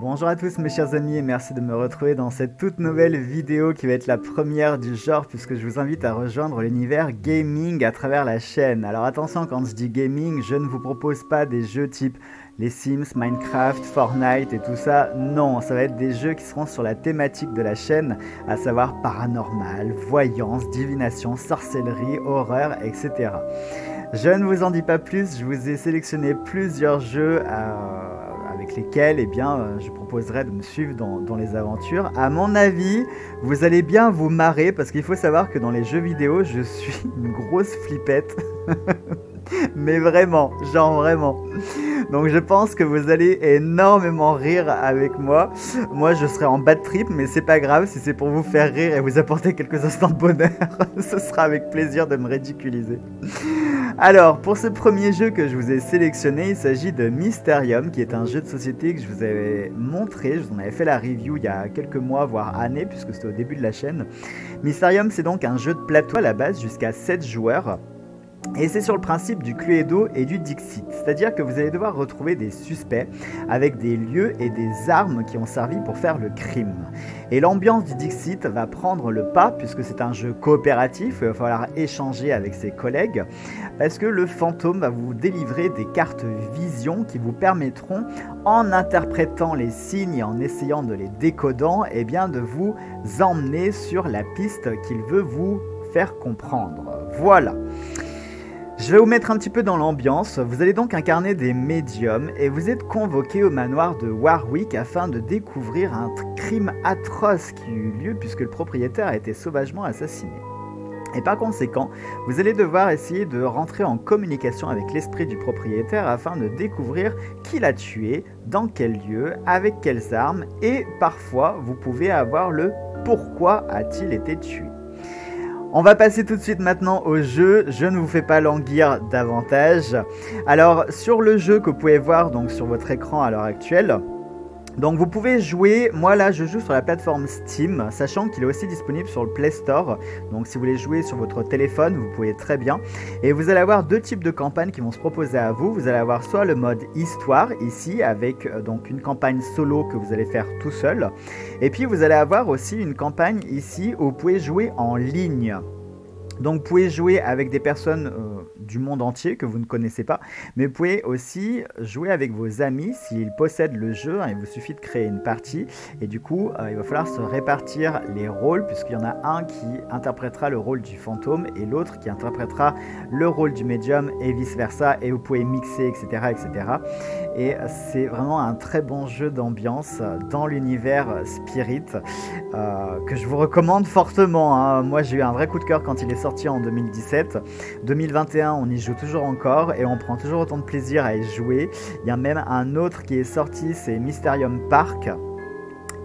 Bonjour à tous mes chers amis et merci de me retrouver dans cette toute nouvelle vidéo qui va être la première du genre puisque je vous invite à rejoindre l'univers gaming à travers la chaîne. Alors attention, quand je dis gaming, je ne vous propose pas des jeux type les Sims, Minecraft, Fortnite et tout ça, non, ça va être des jeux qui seront sur la thématique de la chaîne, à savoir paranormal, voyance, divination, sorcellerie, horreur, etc. Je ne vous en dis pas plus, je vous ai sélectionné plusieurs jeux avec lesquels je proposerai de me suivre dans les aventures. À mon avis, vous allez bien vous marrer parce qu'il faut savoir que dans les jeux vidéo, je suis une grosse flippette. Mais vraiment, vraiment. Donc je pense que vous allez énormément rire avec moi. Moi je serai en bad trip, mais c'est pas grave, si c'est pour vous faire rire et vous apporter quelques instants de bonheur, ce sera avec plaisir de me ridiculiser. Alors pour ce premier jeu que je vous ai sélectionné, il s'agit de Mysterium, qui est un jeu de société que je vous avais montré, je vous en avais fait la review il y a quelques mois voire années puisque c'était au début de la chaîne. Mysterium, c'est donc un jeu de plateau à la base jusqu'à 7 joueurs. Et c'est sur le principe du Cluedo et du Dixit, c'est-à-dire que vous allez devoir retrouver des suspects avec des lieux et des armes qui ont servi pour faire le crime. Et l'ambiance du Dixit va prendre le pas puisque c'est un jeu coopératif, il va falloir échanger avec ses collègues, parce que le fantôme va vous délivrer des cartes vision qui vous permettront, en interprétant les signes et en essayant de les décodant, eh bien de vous emmener sur la piste qu'il veut vous faire comprendre. Voilà. Je vais vous mettre un petit peu dans l'ambiance, vous allez donc incarner des médiums et vous êtes convoqués au manoir de Warwick afin de découvrir un crime atroce qui eut lieu puisque le propriétaire a été sauvagement assassiné. Et par conséquent, vous allez devoir essayer de rentrer en communication avec l'esprit du propriétaire afin de découvrir qui l'a tué, dans quel lieu, avec quelles armes et parfois vous pouvez avoir le pourquoi a-t-il été tué. On va passer tout de suite maintenant au jeu, je ne vous fais pas languir davantage. Alors sur le jeu que vous pouvez voir donc sur votre écran à l'heure actuelle, donc vous pouvez jouer, moi là je joue sur la plateforme Steam, sachant qu'il est aussi disponible sur le Play Store, donc si vous voulez jouer sur votre téléphone, vous pouvez très bien. Et vous allez avoir deux types de campagnes qui vont se proposer à vous, vous allez avoir soit le mode histoire, ici, avec donc une campagne solo que vous allez faire tout seul, et puis vous allez avoir aussi une campagne ici où vous pouvez jouer en ligne. Donc vous pouvez jouer avec des personnes du monde entier que vous ne connaissez pas, mais vous pouvez aussi jouer avec vos amis s'ils possèdent le jeu, hein, il vous suffit de créer une partie et du coup il va falloir se répartir les rôles puisqu'il y en a un qui interprétera le rôle du fantôme et l'autre qui interprétera le rôle du médium et vice versa, et vous pouvez mixer etc. Et c'est vraiment un très bon jeu d'ambiance dans l'univers Spirit que je vous recommande fortement, hein. Moi j'ai eu un vrai coup de cœur quand il est sorti en 2017, 2021 on y joue toujours encore et on prend toujours autant de plaisir à y jouer. Il y a même un autre qui est sorti, c'est Mysterium Park,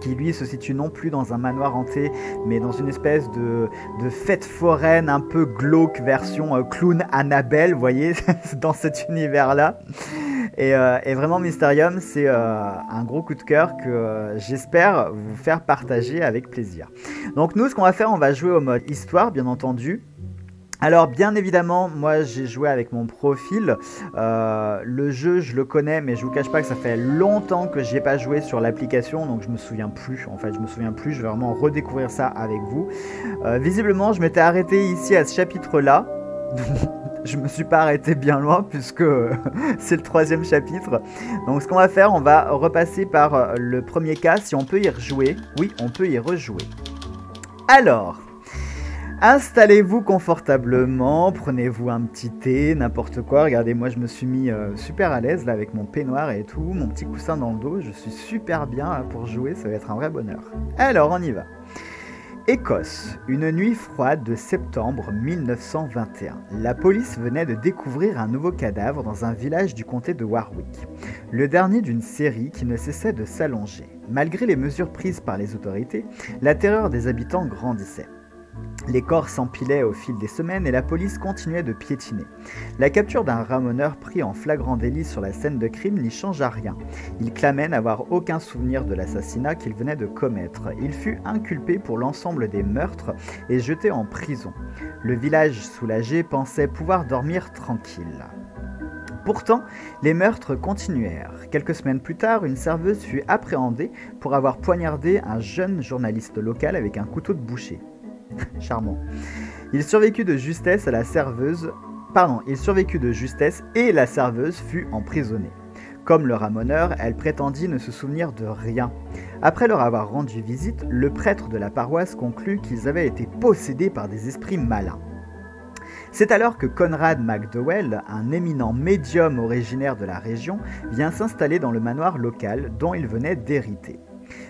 qui lui se situe non plus dans un manoir hanté mais dans une espèce de fête foraine un peu glauque version clown Annabelle, vous voyez, dans cet univers là. Et vraiment Mysterium, c'est un gros coup de cœur que j'espère vous faire partager avec plaisir. Donc nous, ce qu'on va faire, on va jouer au mode histoire bien entendu. Alors bien évidemment, moi j'ai joué avec mon profil, le jeu je le connais mais je vous cache pas que ça fait longtemps que j'y ai pas joué sur l'application, donc je me souviens plus, je vais vraiment redécouvrir ça avec vous. Visiblement je m'étais arrêté ici à ce chapitre là. Je me suis pas arrêté bien loin puisque c'est le troisième chapitre. Donc ce qu'on va faire, on va repasser par le premier cas, si on peut y rejouer. Oui, on peut y rejouer. Alors... Installez-vous confortablement, prenez-vous un petit thé, n'importe quoi. Regardez, moi je me suis mis super à l'aise là avec mon peignoir et tout, mon petit coussin dans le dos. Je suis super bien là, pour jouer, ça va être un vrai bonheur. Alors on y va. Écosse, une nuit froide de septembre 1921. La police venait de découvrir un nouveau cadavre dans un village du comté de Warwick, le dernier d'une série qui ne cessait de s'allonger. Malgré les mesures prises par les autorités, la terreur des habitants grandissait. Les corps s'empilaient au fil des semaines et la police continuait de piétiner. La capture d'un ramoneur pris en flagrant délit sur la scène de crime n'y changea rien. Il clamait n'avoir aucun souvenir de l'assassinat qu'il venait de commettre. Il fut inculpé pour l'ensemble des meurtres et jeté en prison. Le village soulagé pensait pouvoir dormir tranquille. Pourtant, les meurtres continuèrent. Quelques semaines plus tard, une serveuse fut appréhendée pour avoir poignardé un jeune journaliste local avec un couteau de boucher. Charmant. Il survécut de justesse et la serveuse fut emprisonnée. Comme le ramoneur, elle prétendit ne se souvenir de rien. Après leur avoir rendu visite, le prêtre de la paroisse conclut qu'ils avaient été possédés par des esprits malins. C'est alors que Conrad McDowell, un éminent médium originaire de la région, vient s'installer dans le manoir local dont il venait d'hériter.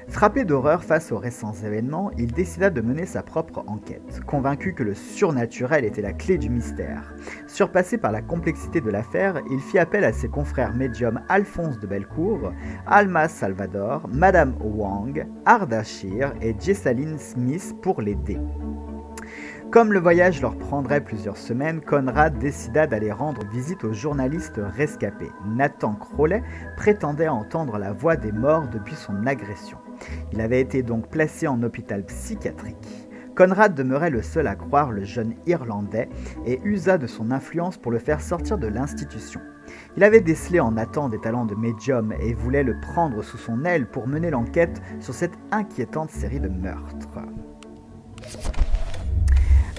Frappé d'horreur face aux récents événements, il décida de mener sa propre enquête, convaincu que le surnaturel était la clé du mystère. Surpassé par la complexité de l'affaire, il fit appel à ses confrères médiums Alphonse de Bellecourt, Alma Salvador, Madame Wang, Ardashir et Jessaline Smith pour l'aider. Comme le voyage leur prendrait plusieurs semaines, Conrad décida d'aller rendre visite au journaliste rescapé. Nathan Crowley prétendait entendre la voix des morts depuis son agression. Il avait été donc placé en hôpital psychiatrique. Conrad demeurait le seul à croire le jeune Irlandais et usa de son influence pour le faire sortir de l'institution. Il avait décelé en Nathan des talents de médium et voulait le prendre sous son aile pour mener l'enquête sur cette inquiétante série de meurtres.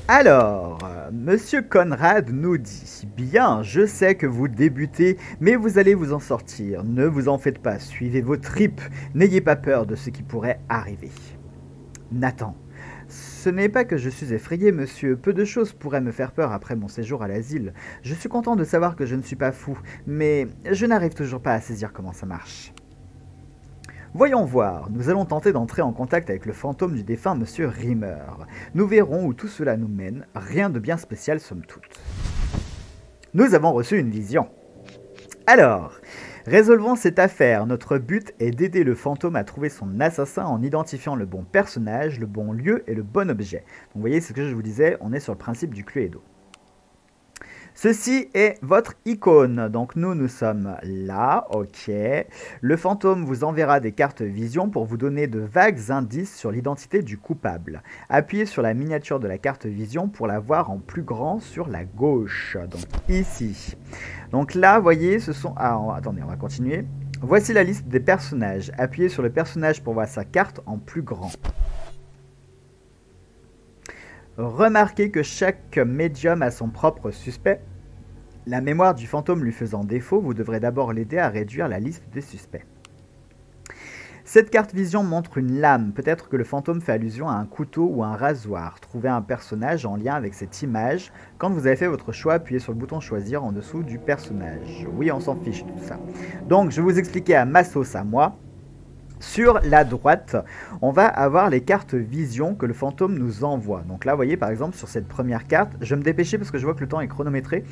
Alors, Monsieur Conrad nous dit « Bien, je sais que vous débutez, mais vous allez vous en sortir. Ne vous en faites pas, suivez vos tripes. N'ayez pas peur de ce qui pourrait arriver. » Nathan: « Ce n'est pas que je suis effrayé, monsieur. Peu de choses pourraient me faire peur après mon séjour à l'asile. Je suis content de savoir que je ne suis pas fou, mais je n'arrive toujours pas à saisir comment ça marche. » Voyons voir, nous allons tenter d'entrer en contact avec le fantôme du défunt Monsieur Rimmer. Nous verrons où tout cela nous mène, rien de bien spécial somme toute. Nous avons reçu une vision. Alors, résolvons cette affaire, notre but est d'aider le fantôme à trouver son assassin en identifiant le bon personnage, le bon lieu et le bon objet. Donc vous voyez ce que je vous disais, on est sur le principe du Cluedo. Ceci est votre icône, donc nous sommes là, ok. Le fantôme vous enverra des cartes vision pour vous donner de vagues indices sur l'identité du coupable. Appuyez sur la miniature de la carte vision pour la voir en plus grand sur la gauche, donc ici. Donc là, voyez, ce sont... Ah, attendez, on va continuer. Voici la liste des personnages. Appuyez sur le personnage pour voir sa carte en plus grand. Remarquez que chaque médium a son propre suspect. La mémoire du fantôme lui faisant défaut, vous devrez d'abord l'aider à réduire la liste des suspects. Cette carte vision montre une lame. Peut-être que le fantôme fait allusion à un couteau ou un rasoir. Trouvez un personnage en lien avec cette image. Quand vous avez fait votre choix, appuyez sur le bouton choisir en dessous du personnage. Oui, on s'en fiche tout ça. Donc, je vais vous expliquer à ma sauce à moi. Sur la droite, on va avoir les cartes vision que le fantôme nous envoie. Donc là, vous voyez par exemple sur cette première carte, je vais me dépêcher parce que je vois que le temps est chronométré.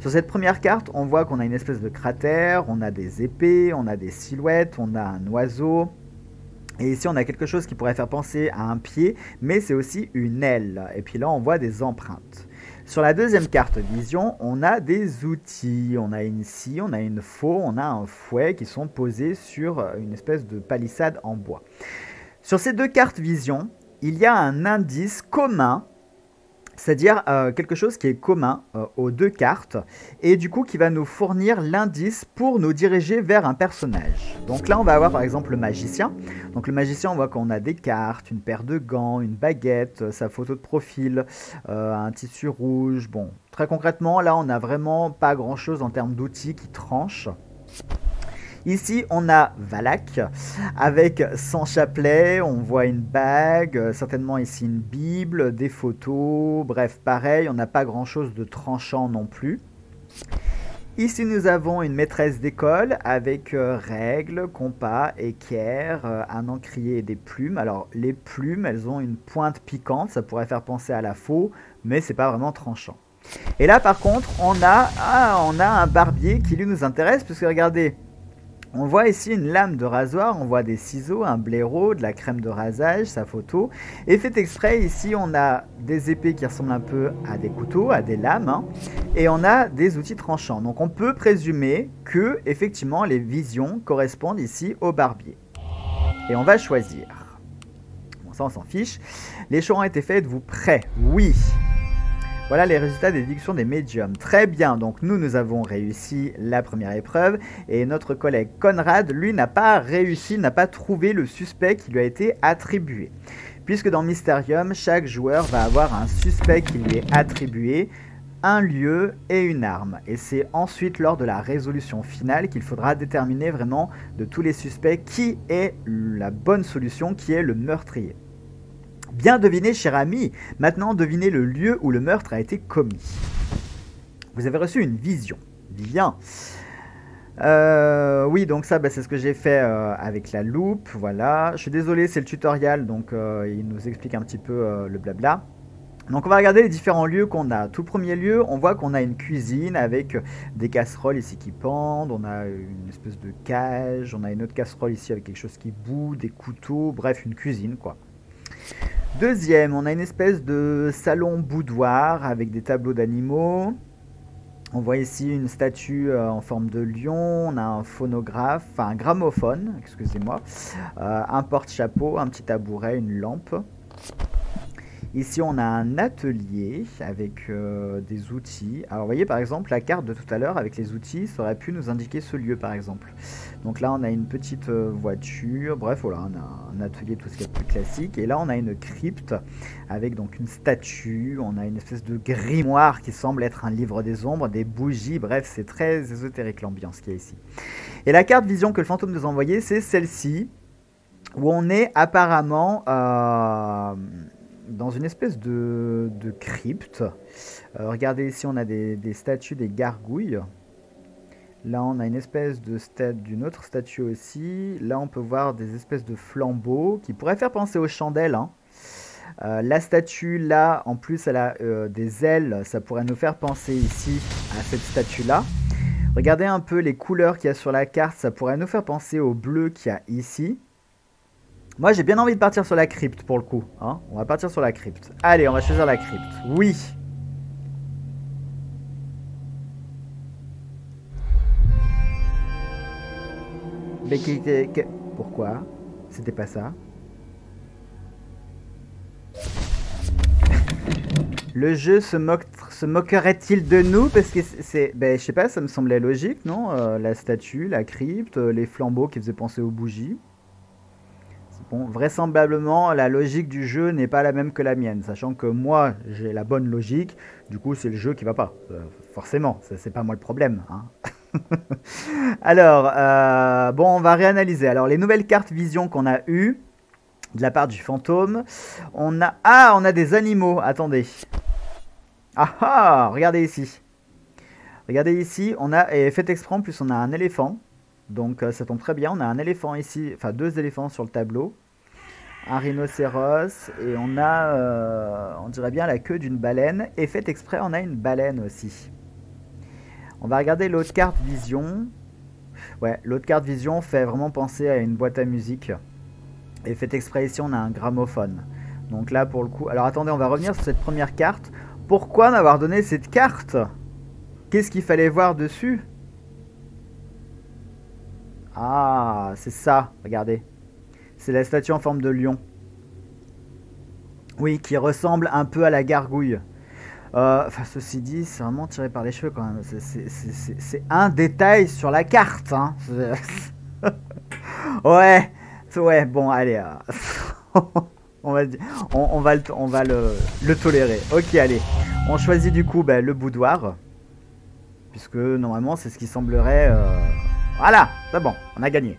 Sur cette première carte, on voit qu'on a une espèce de cratère, on a des épées, on a des silhouettes, on a un oiseau. Et ici, on a quelque chose qui pourrait faire penser à un pied, mais c'est aussi une aile. Et puis là, on voit des empreintes. Sur la deuxième carte vision, on a des outils, on a une scie, on a une faux, on a un fouet qui sont posés sur une espèce de palissade en bois. Sur ces deux cartes vision, il y a un indice commun, c'est-à-dire quelque chose qui est commun aux deux cartes, et du coup qui va nous fournir l'indice pour nous diriger vers un personnage. Donc là on va avoir par exemple le magicien. Donc le magicien, on voit qu'on a des cartes, une paire de gants, une baguette, sa photo de profil, un tissu rouge. Bon, très concrètement là on n'a vraiment pas grand chose en termes d'outils qui tranchent. Ici, on a Valak avec son chapelet, on voit une bague, certainement ici une Bible, des photos, bref, pareil, on n'a pas grand-chose de tranchant non plus. Ici, nous avons une maîtresse d'école avec règles, compas, équerre, un encrier et des plumes. Alors, les plumes, elles ont une pointe piquante, ça pourrait faire penser à la faux, mais c'est pas vraiment tranchant. Et là, par contre, on a un barbier qui, lui, nous intéresse, puisque, regardez, on voit ici une lame de rasoir, on voit des ciseaux, un blaireau, de la crème de rasage, sa photo. Et fait exprès, ici, on a des épées qui ressemblent un peu à des couteaux, à des lames, hein, et on a des outils tranchants. Donc, on peut présumer que, effectivement, les visions correspondent ici au barbier. Et on va choisir. Bon, ça, on s'en fiche. Les choix ont été faits, êtes-vous prêts? Oui. Voilà les résultats des déductions des médiums. Très bien, donc nous avons réussi la première épreuve et notre collègue Conrad, lui, n'a pas réussi, n'a pas trouvé le suspect qui lui a été attribué. Puisque dans Mysterium, chaque joueur va avoir un suspect qui lui est attribué, un lieu et une arme. Et c'est ensuite lors de la résolution finale qu'il faudra déterminer vraiment de tous les suspects qui est la bonne solution, qui est le meurtrier. Bien deviné, cher ami. Maintenant, devinez le lieu où le meurtre a été commis. Vous avez reçu une vision. Bien. Oui, donc ça, c'est ce que j'ai fait avec la loupe. Voilà. Je suis désolé, c'est le tutoriel, donc il nous explique un petit peu le blabla. Donc on va regarder les différents lieux qu'on a. Tout premier lieu, on voit qu'on a une cuisine avec des casseroles ici qui pendent, on a une espèce de cage, on a une autre casserole ici avec quelque chose qui bout, des couteaux, bref, une cuisine, quoi. Deuxième, on a une espèce de salon boudoir avec des tableaux d'animaux. On voit ici une statue en forme de lion, on a un phonographe, enfin un gramophone, excusez-moi, un porte-chapeau, un petit tabouret, une lampe. Ici, on a un atelier avec des outils. Alors, vous voyez, par exemple, la carte de tout à l'heure avec les outils, ça aurait pu nous indiquer ce lieu, par exemple. Donc là, on a une petite voiture. Bref, voilà, on a un atelier, tout ce qui est plus classique. Et là, on a une crypte avec donc une statue. On a une espèce de grimoire qui semble être un livre des ombres, des bougies. Bref, c'est très ésotérique l'ambiance qu'il y a ici. Et la carte vision que le fantôme nous a envoyée, c'est celle-ci, où on est apparemment... dans une espèce de crypte. Regardez ici, on a des statues, des gargouilles. Là, on a une espèce de d'une autre statue aussi. Là, on peut voir des espèces de flambeaux qui pourraient faire penser aux chandelles, hein. La statue, là, en plus, elle a des ailes. Ça pourrait nous faire penser ici à cette statue-là. Regardez un peu les couleurs qu'il y a sur la carte. Ça pourrait nous faire penser au bleu qu'il y a ici. Moi, j'ai bien envie de partir sur la crypte, pour le coup. Hein, on va partir sur la crypte. Allez, on va choisir la crypte. Oui. Mais pourquoi? C'était pas ça. Le jeu se moquerait-il de nous? Parce que c'est... je sais pas, ça me semblait logique, non? La statue, la crypte, les flambeaux qui faisaient penser aux bougies. Bon, vraisemblablement, la logique du jeu n'est pas la même que la mienne, sachant que moi, j'ai la bonne logique, du coup, c'est le jeu qui va pas. Forcément, c'est pas moi le problème, hein. Alors, bon, on va réanalyser. Alors, les nouvelles cartes vision qu'on a eues, de la part du fantôme, on a... Ah, on a des animaux, attendez. Ah ah, regardez ici. Regardez ici, on a... Et fait exprès, en plus, on a un éléphant. Donc ça tombe très bien, on a un éléphant ici, enfin deux éléphants sur le tableau, un rhinocéros et on a, on dirait bien la queue d'une baleine. Et fait exprès, on a une baleine aussi. On va regarder l'autre carte vision. Ouais, l'autre carte vision fait vraiment penser à une boîte à musique. Et fait exprès ici, on a un gramophone. Donc là pour le coup, alors attendez, on va revenir sur cette première carte. Pourquoi m'avoir donné cette carte? Qu'est-ce qu'il fallait voir dessus? Ah, c'est ça, regardez. C'est la statue en forme de lion. Oui, qui ressemble un peu à la gargouille. Enfin, ceci dit, c'est vraiment tiré par les cheveux quand même. C'est un détail sur la carte, hein. Ouais, ouais, bon, allez. On va le tolérer. Ok, allez. On choisit du coup le boudoir. Puisque normalement, c'est ce qui semblerait... Voilà, c'est bon, on a gagné.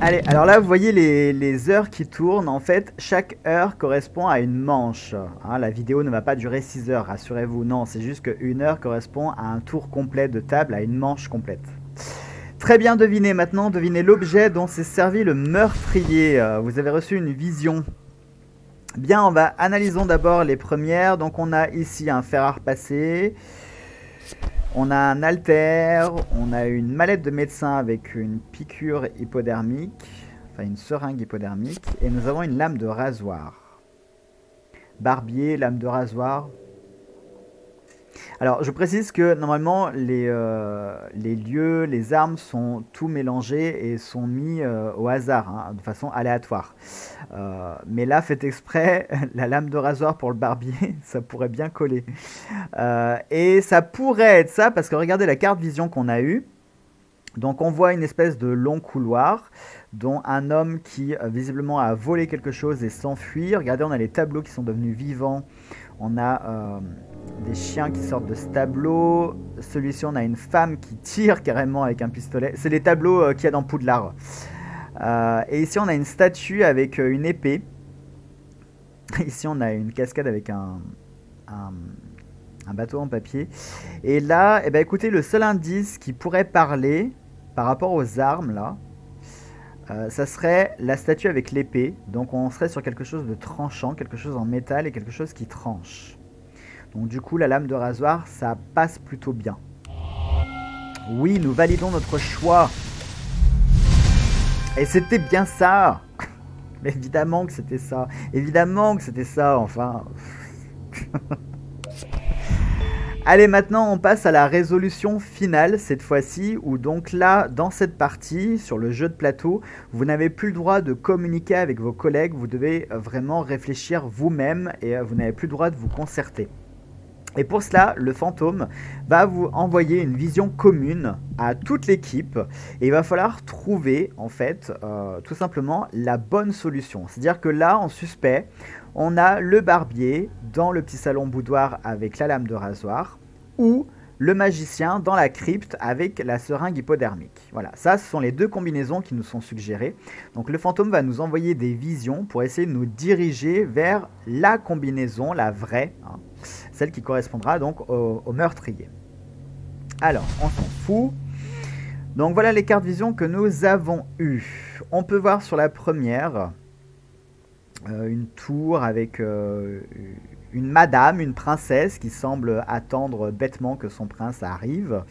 Allez, alors là, vous voyez les heures qui tournent. En fait, chaque heure correspond à une manche. Hein, la vidéo ne va pas durer 6 heures, rassurez-vous. Non, c'est juste qu'une heure correspond à un tour complet de table, à une manche complète. Très bien, devinez maintenant. Devinez l'objet dont s'est servi le meurtrier. Vous avez reçu une vision. Bien, on va analysons d'abord les premières. Donc, on a ici un fer à repasser. On a un haltère, on a une mallette de médecin avec une piqûre hypodermique, enfin une seringue hypodermique, et nous avons une lame de rasoir. Barbier, lame de rasoir. Alors je précise que normalement les lieux, les armes sont tout mélangés et sont mis au hasard, hein, de façon aléatoire. Mais là, faites exprès, la lame de rasoir pour le barbier, ça pourrait bien coller. Et ça pourrait être ça, parce que regardez la carte vision qu'on a eue. Donc on voit une espèce de long couloir, dont un homme qui visiblement a volé quelque chose et s'enfuit. Regardez, on a les tableaux qui sont devenus vivants. On a des chiens qui sortent de ce tableau. Celui-ci, on a une femme qui tire carrément avec un pistolet. C'est les tableaux qu'il y a dans Poudlard. Et ici, on a une statue avec une épée. Ici, on a une cascade avec un bateau en papier. Et là, eh ben, écoutez, le seul indice qui pourrait parler par rapport aux armes, là, ça serait la statue avec l'épée. Donc on serait sur quelque chose de tranchant, quelque chose en métal et quelque chose qui tranche. Donc du coup la lame de rasoir, ça passe plutôt bien. Oui, nous validons notre choix. Et c'était bien ça. Évidemment que c'était ça. Évidemment que c'était ça, enfin. Allez, maintenant on passe à la résolution finale cette fois-ci, où donc là, dans cette partie, sur le jeu de plateau, vous n'avez plus le droit de communiquer avec vos collègues, vous devez vraiment réfléchir vous-même et vous n'avez plus le droit de vous concerter. Et pour cela, le fantôme va vous envoyer une vision commune à toute l'équipe et il va falloir trouver en fait tout simplement la bonne solution. C'est-à-dire que là, en suspect, on a le barbier dans le petit salon boudoir avec la lame de rasoir ou le magicien dans la crypte avec la seringue hypodermique. Voilà, ça ce sont les deux combinaisons qui nous sont suggérées. Donc le fantôme va nous envoyer des visions pour essayer de nous diriger vers la combinaison, la vraie, hein. Celle qui correspondra donc au meurtrier. Alors, on s'en fout. Donc voilà les cartes vision que nous avons eues. On peut voir sur la première une tour avec une madame, une princesse qui semble attendre bêtement que son prince arrive.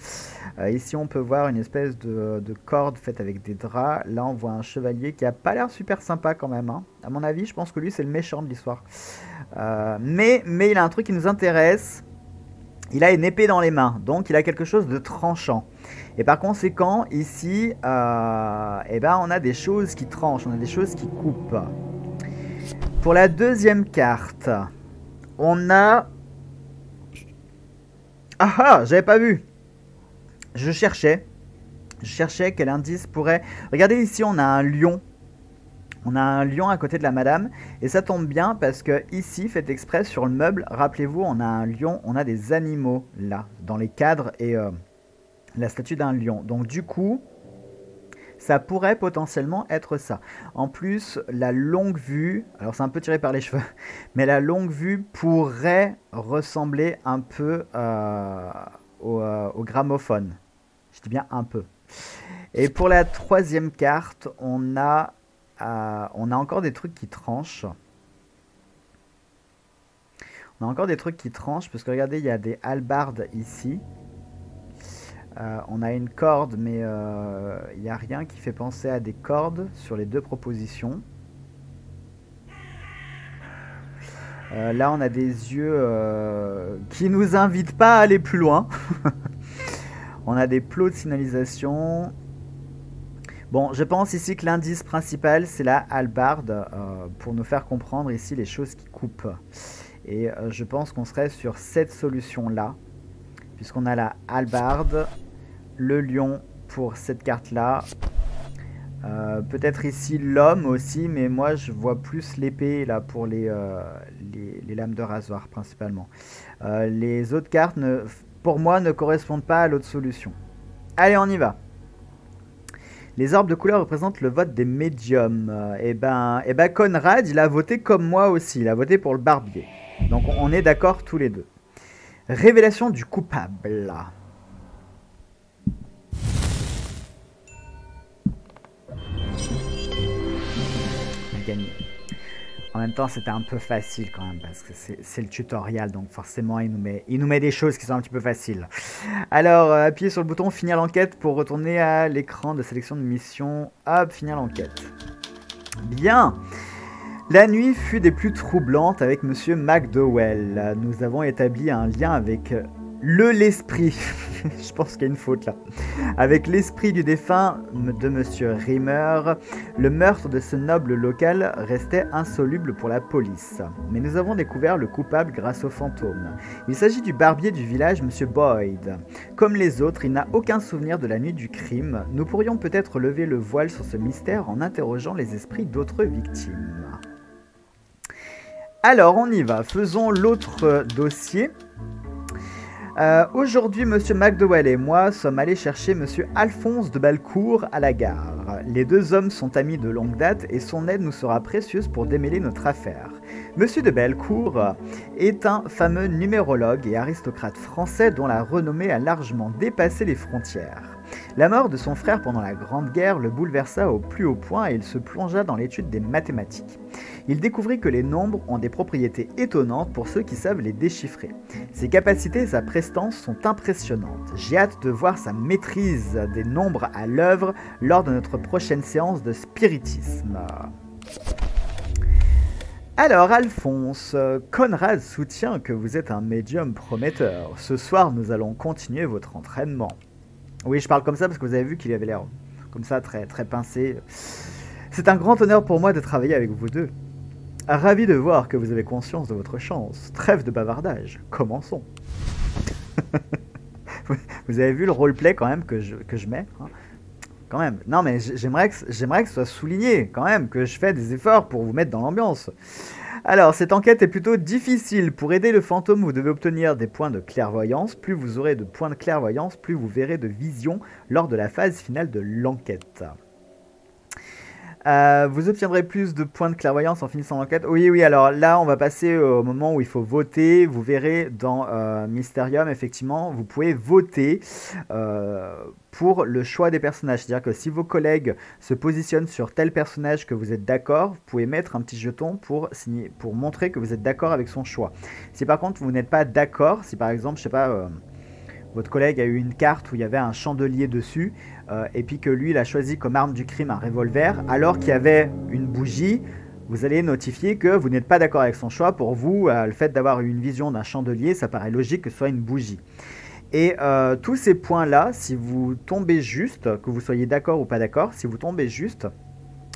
Ici on peut voir une espèce de corde faite avec des draps. Là on voit un chevalier qui a pas l'air super sympa quand même, hein. À mon avis, je pense que lui c'est le méchant de l'histoire. Mais il a un truc qui nous intéresse. Il a une épée dans les mains, donc il a quelque chose de tranchant. Et par conséquent, ici, eh ben, on a des choses qui tranchent, on a des choses qui coupent. Pour la deuxième carte, on a... Ah ah, j'avais pas vu. Je cherchais quel indice pourrait... Regardez ici, on a un lion. On a un lion à côté de la madame et ça tombe bien parce que ici, fait exprès, sur le meuble, rappelez-vous, on a un lion, on a des animaux là, dans les cadres et la statue d'un lion. Donc du coup, ça pourrait potentiellement être ça. En plus, la longue vue, alors c'est un peu tiré par les cheveux, mais la longue vue pourrait ressembler un peu au gramophone. Je dis bien un peu. Et pour la troisième carte, on a encore des trucs qui tranchent. On a encore des trucs qui tranchent, parce que regardez, il y a des halbardes ici. On a une corde, mais il n'y a rien qui fait penser à des cordes sur les deux propositions. Là, on a des yeux qui nous invitent pas à aller plus loin. On a des plots de signalisation. Bon, je pense ici que l'indice principal, c'est la hallebarde, pour nous faire comprendre ici les choses qui coupent. Et je pense qu'on serait sur cette solution-là, puisqu'on a la hallebarde, le lion pour cette carte-là, Peut-être ici l'homme aussi, mais moi je vois plus l'épée là pour les lames de rasoir principalement. Les autres cartes ne, pour moi ne correspondent pas à l'autre solution. Allez, on y va. Les orbes de couleur représentent le vote des médiums. Et ben Conrad, il a voté comme moi aussi, il a voté pour le barbier. Donc on est d'accord tous les deux. Révélation du coupable. Gagné. En même temps, c'était un peu facile quand même, parce que c'est le tutoriel, donc forcément, il nous met des choses qui sont un petit peu faciles. Alors, appuyez sur le bouton finir l'enquête pour retourner à l'écran de sélection de mission. Hop, finir l'enquête. Bien. La nuit fut des plus troublantes avec Monsieur McDowell. Nous avons établi un lien avec l'esprit. Je pense qu'il y a une faute là. Avec l'esprit du défunt de Monsieur Rimmer, le meurtre de ce noble local restait insoluble pour la police. Mais nous avons découvert le coupable grâce au fantôme. Il s'agit du barbier du village, Monsieur Boyd. Comme les autres, il n'a aucun souvenir de la nuit du crime. Nous pourrions peut-être lever le voile sur ce mystère en interrogeant les esprits d'autres victimes. Alors, on y va. Faisons l'autre dossier. Aujourd'hui, Monsieur McDowell et moi sommes allés chercher Monsieur Alphonse de Bellecourt à la gare. Les deux hommes sont amis de longue date et son aide nous sera précieuse pour démêler notre affaire. Monsieur de Bellecourt est un fameux numérologue et aristocrate français dont la renommée a largement dépassé les frontières. La mort de son frère pendant la Grande Guerre le bouleversa au plus haut point et il se plongea dans l'étude des mathématiques. Il découvrit que les nombres ont des propriétés étonnantes pour ceux qui savent les déchiffrer. Ses capacités et sa prestance sont impressionnantes. J'ai hâte de voir sa maîtrise des nombres à l'œuvre lors de notre prochaine séance de spiritisme. Alors Alphonse, Conrad soutient que vous êtes un médium prometteur. Ce soir, nous allons continuer votre entraînement. Oui, je parle comme ça parce que vous avez vu qu'il avait l'air comme ça, très, très pincé. C'est un grand honneur pour moi de travailler avec vous deux. Ravi de voir que vous avez conscience de votre chance. Trêve de bavardage, commençons. Vous avez vu le roleplay quand même que je mets hein. Quand même. Non mais j'aimerais que ce soit souligné quand même, que je fais des efforts pour vous mettre dans l'ambiance. Alors, cette enquête est plutôt difficile. Pour aider le fantôme, vous devez obtenir des points de clairvoyance. Plus vous aurez de points de clairvoyance, plus vous verrez de visions lors de la phase finale de l'enquête. Vous obtiendrez plus de points de clairvoyance en finissant l'enquête. Oui, oui, alors là, on va passer au moment où il faut voter. Vous verrez dans Mysterium, effectivement, vous pouvez voter pour le choix des personnages. C'est-à-dire que si vos collègues se positionnent sur tel personnage que vous êtes d'accord, vous pouvez mettre un petit jeton pour montrer que vous êtes d'accord avec son choix. Si par contre, vous n'êtes pas d'accord, si par exemple, je sais pas... votre collègue a eu une carte où il y avait un chandelier dessus et puis que lui il a choisi comme arme du crime un revolver alors qu'il y avait une bougie, vous allez notifier que vous n'êtes pas d'accord avec son choix. Pour vous, le fait d'avoir eu une vision d'un chandelier, ça paraît logique que ce soit une bougie. Et tous ces points-là, si vous tombez juste, que vous soyez d'accord ou pas d'accord, si vous tombez juste,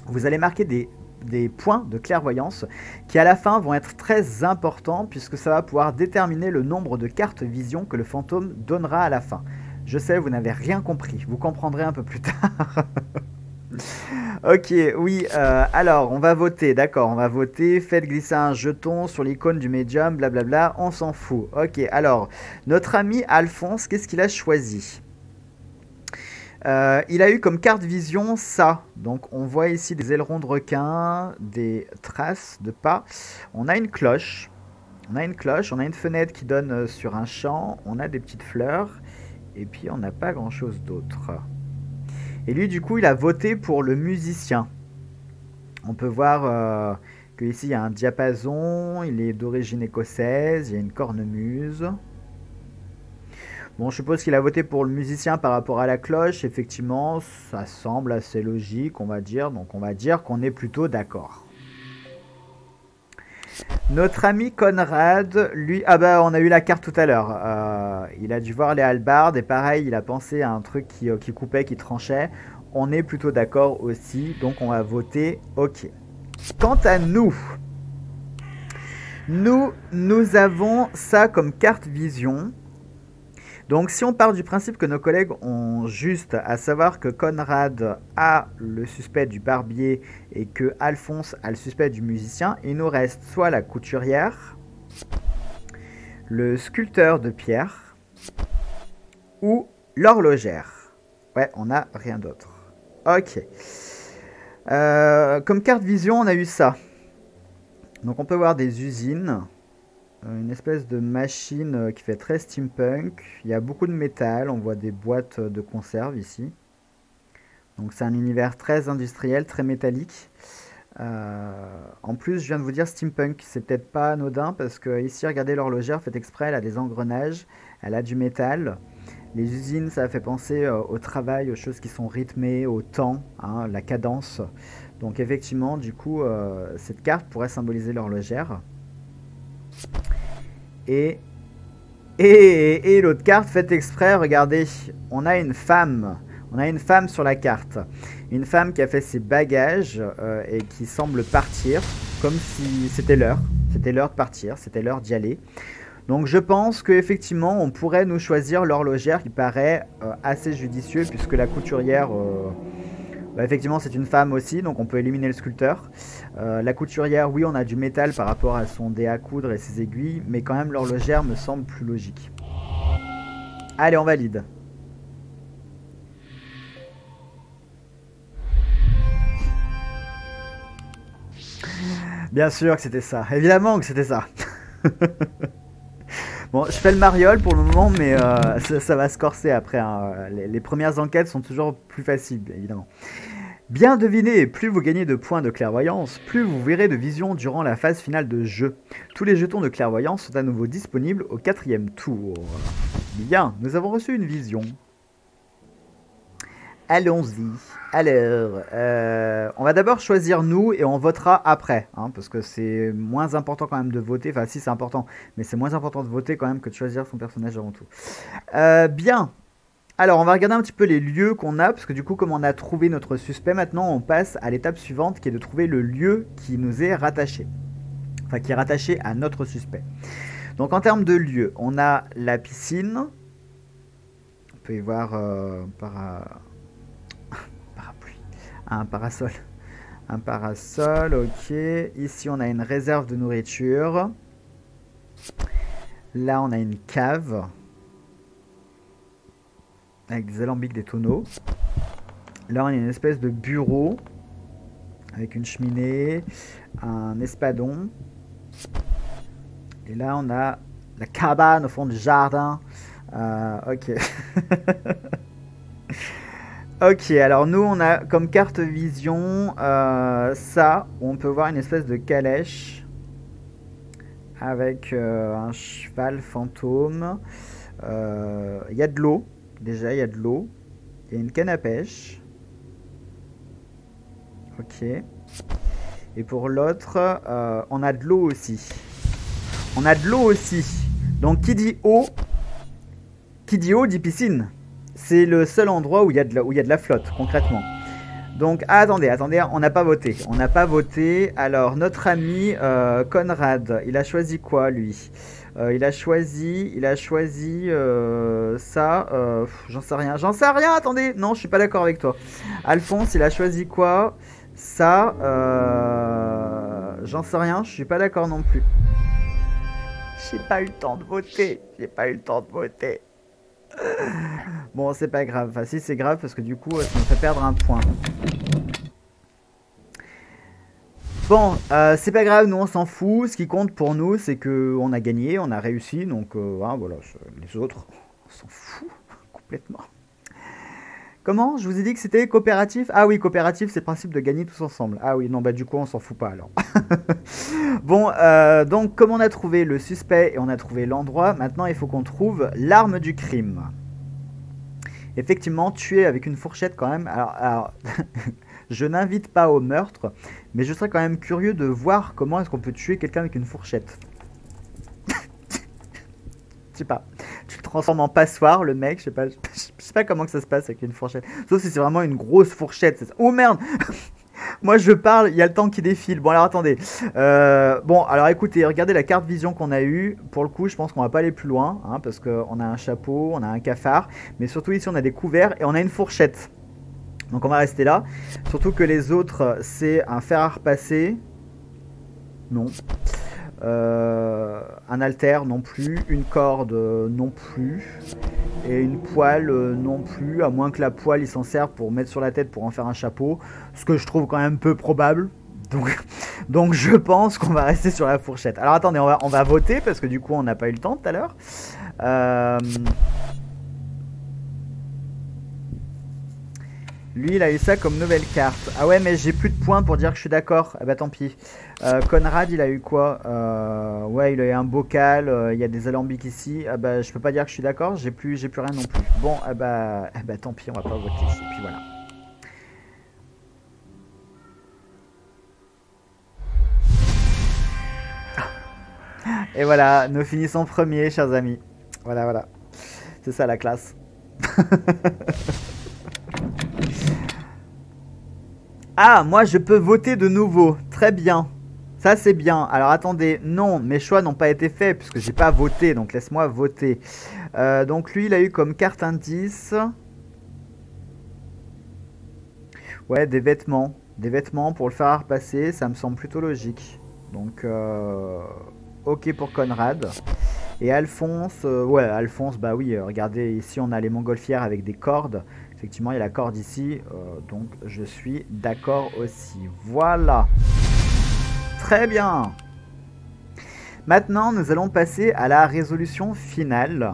vous allez marquer des points de clairvoyance qui à la fin vont être très importants puisque ça va pouvoir déterminer le nombre de cartes vision que le fantôme donnera à la fin. Je sais, vous n'avez rien compris, vous comprendrez un peu plus tard. Ok, oui, alors on va voter, d'accord, on va voter, faites glisser un jeton sur l'icône du médium, blablabla, on s'en fout. Ok, alors, notre ami Alphonse, qu'est-ce qu'il a choisi ? Il a eu comme carte vision ça. Donc on voit ici des ailerons de requin, des traces de pas. On a une cloche. On a une cloche, on a une fenêtre qui donne sur un champ, on a des petites fleurs. Et puis on n'a pas grand chose d'autre. Et lui du coup il a voté pour le musicien. On peut voir qu'ici il y a un diapason, il est d'origine écossaise, il y a une cornemuse. Bon, je suppose qu'il a voté pour le musicien par rapport à la cloche. Effectivement, ça semble assez logique, on va dire. Donc, on va dire qu'on est plutôt d'accord. Notre ami Conrad, lui... Ah bah, on a eu la carte tout à l'heure. Il a dû voir les hallebardes. Et pareil, il a pensé à un truc qui coupait, qui tranchait. On est plutôt d'accord aussi. Donc, on va voter OK. Quant à nous... Nous avons ça comme carte vision... Donc si on part du principe que nos collègues ont juste, à savoir que Conrad a le suspect du barbier et que Alphonse a le suspect du musicien, il nous reste soit la couturière, le sculpteur de pierre ou l'horlogère. Ouais, on n'a rien d'autre. Ok. Comme carte vision, on a eu ça. Donc on peut voir des usines, une espèce de machine qui fait très steampunk. Il y a beaucoup de métal, on voit des boîtes de conserve ici. Donc c'est un univers très industriel, très métallique. En plus, je viens de vous dire steampunk, c'est peut-être pas anodin parce que ici, regardez l'horlogère, fait exprès, elle a des engrenages, elle a du métal. Les usines, ça fait penser au travail, aux choses qui sont rythmées, au temps, hein, la cadence. Donc effectivement, du coup, cette carte pourrait symboliser l'horlogère. Et l'autre carte, faite exprès, regardez, on a une femme. On a une femme sur la carte. Une femme qui a fait ses bagages et qui semble partir, comme si c'était l'heure. C'était l'heure de partir, c'était l'heure d'y aller. Donc je pense qu'effectivement on pourrait nous choisir l'horlogère qui paraît assez judicieux puisque la couturière, bah, effectivement c'est une femme aussi, donc on peut éliminer le sculpteur. La couturière, oui, on a du métal par rapport à son dé à coudre et ses aiguilles, mais quand même l'horlogère me semble plus logique. Allez, on valide. Bien sûr que c'était ça, évidemment que c'était ça. Bon, je fais le mariole pour le moment, mais ça va se corser après, hein. Les premières enquêtes sont toujours plus faciles, évidemment. Bien deviné, plus vous gagnez de points de clairvoyance, plus vous verrez de vision durant la phase finale de jeu. Tous les jetons de clairvoyance sont à nouveau disponibles au 4e tour. Bien, nous avons reçu une vision. Allons-y. Alors, on va d'abord choisir nous et on votera après, hein, parce que c'est moins important quand même de voter. Enfin, si, c'est important, mais c'est moins important de voter quand même que de choisir son personnage avant tout. Bien. Alors, on va regarder un petit peu les lieux qu'on a, parce que du coup, comme on a trouvé notre suspect, maintenant, on passe à l'étape suivante, qui est de trouver le lieu qui nous est rattaché. Enfin, qui est rattaché à notre suspect. Donc, en termes de lieu, on a la piscine. On peut y voir un parasol. Un parasol, ok. Ici, on a une réserve de nourriture. Là, on a une cave. Avec des alambics, des tonneaux. Là, on a une espèce de bureau. Avec une cheminée. Un espadon. Et là, on a la cabane au fond du jardin. Ok. Ok, alors nous on a comme carte vision ça, où on peut voir une espèce de calèche avec un cheval fantôme. Il y a de l'eau, déjà il y a de l'eau. Il y a une canne à pêche. Ok. Et pour l'autre, on a de l'eau aussi. On a de l'eau aussi. Donc qui dit eau dit piscine. C'est le seul endroit où il y a de la flotte, concrètement. Donc, attendez, attendez, on n'a pas voté. On n'a pas voté. Alors, notre ami Conrad, il a choisi quoi, lui? Il a choisi ça. J'en sais rien. J'en sais rien, attendez. Non, je suis pas d'accord avec toi. Alphonse, il a choisi quoi? Ça. J'en sais rien, je suis pas d'accord non plus. J'ai pas eu le temps de voter. J'ai pas eu le temps de voter. Bon, c'est pas grave. Enfin, si, c'est grave parce que du coup, ça me fait perdre un point. Bon, c'est pas grave, nous on s'en fout. Ce qui compte pour nous, c'est qu'on a gagné, on a réussi. Donc, hein, voilà, les autres, on s'en fout complètement. Comment? Je vous ai dit que c'était coopératif? Ah oui, coopératif, c'est le principe de gagner tous ensemble. Ah oui, non, bah du coup, on s'en fout pas alors. Bon, donc comme on a trouvé le suspect et on a trouvé l'endroit, maintenant il faut qu'on trouve l'arme du crime. Effectivement, tuer avec une fourchette quand même. Alors je n'invite pas au meurtre, mais je serais quand même curieux de voir comment est-ce qu'on peut tuer quelqu'un avec une fourchette. Je sais pas, tu le transformes en passoire, le mec, je sais pas comment que ça se passe avec une fourchette. Sauf si c'est vraiment une grosse fourchette. Oh merde. Moi je parle, il y a le temps qui défile. Bon alors attendez. Bon alors écoutez, regardez la carte vision qu'on a eue. Pour le coup je pense qu'on va pas aller plus loin, hein, parce qu'on a un chapeau, on a un cafard. Mais surtout ici on a des couverts et on a une fourchette. Donc on va rester là. Surtout que les autres c'est un fer à repasser. Non. Un haltère non plus, une corde non plus, et une poêle non plus, à moins que la poêle il s'en serve pour mettre sur la tête pour en faire un chapeau, ce que je trouve quand même peu probable, donc je pense qu'on va rester sur la fourchette. Alors attendez, on va voter parce que du coup on n'a pas eu le temps tout à l'heure. Lui il a eu ça comme nouvelle carte. Ah ouais mais j'ai plus de points pour dire que je suis d'accord. Ah bah tant pis. Conrad il a eu quoi? Ouais il a eu un bocal. Il y a des alambics ici. Ah bah je peux pas dire que je suis d'accord. J'ai plus rien non plus. Bon ah bah tant pis, on va pas voter. Et puis voilà. Et voilà, nous finissons premier chers amis. Voilà voilà. C'est ça la classe. Ah, moi je peux voter de nouveau. Très bien. Ça c'est bien. Alors attendez, non, mes choix n'ont pas été faits puisque j'ai pas voté, donc laisse-moi voter. Donc lui il a eu comme carte indice. Ouais, des vêtements. Des vêtements pour le faire repasser, ça me semble plutôt logique. Donc ok pour Conrad. Et Alphonse, ouais Alphonse, bah oui, regardez ici on a les montgolfières avec des cordes. Effectivement, il y a la corde ici, donc je suis d'accord aussi. Voilà. Très bien. Maintenant, nous allons passer à la résolution finale.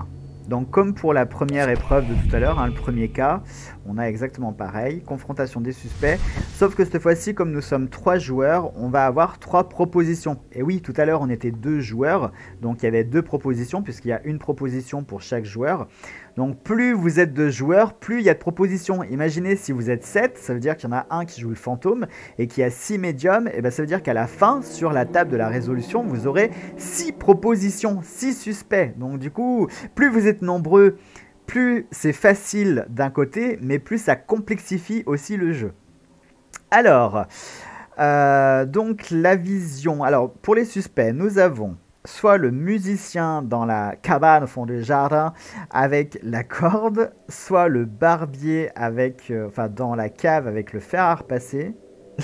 Donc, comme pour la première épreuve de tout à l'heure, hein, le premier cas, on a exactement pareil. Confrontation des suspects. Sauf que cette fois-ci, comme nous sommes 3 joueurs, on va avoir 3 propositions. Et oui, tout à l'heure, on était 2 joueurs. Donc, il y avait 2 propositions, puisqu'il y a une proposition pour chaque joueur. Donc plus vous êtes de joueurs, plus il y a de propositions. Imaginez si vous êtes 7, ça veut dire qu'il y en a un qui joue le fantôme et qu'il y a 6 médiums. Et bien ça veut dire qu'à la fin, sur la table de la résolution, vous aurez 6 propositions, 6 suspects. Donc du coup, plus vous êtes nombreux, plus c'est facile d'un côté, mais plus ça complexifie aussi le jeu. Alors, donc la vision. Alors pour les suspects, nous avons... soit le musicien dans la cabane au fond du jardin avec la corde, soit le barbier avec, dans la cave avec le fer à repasser.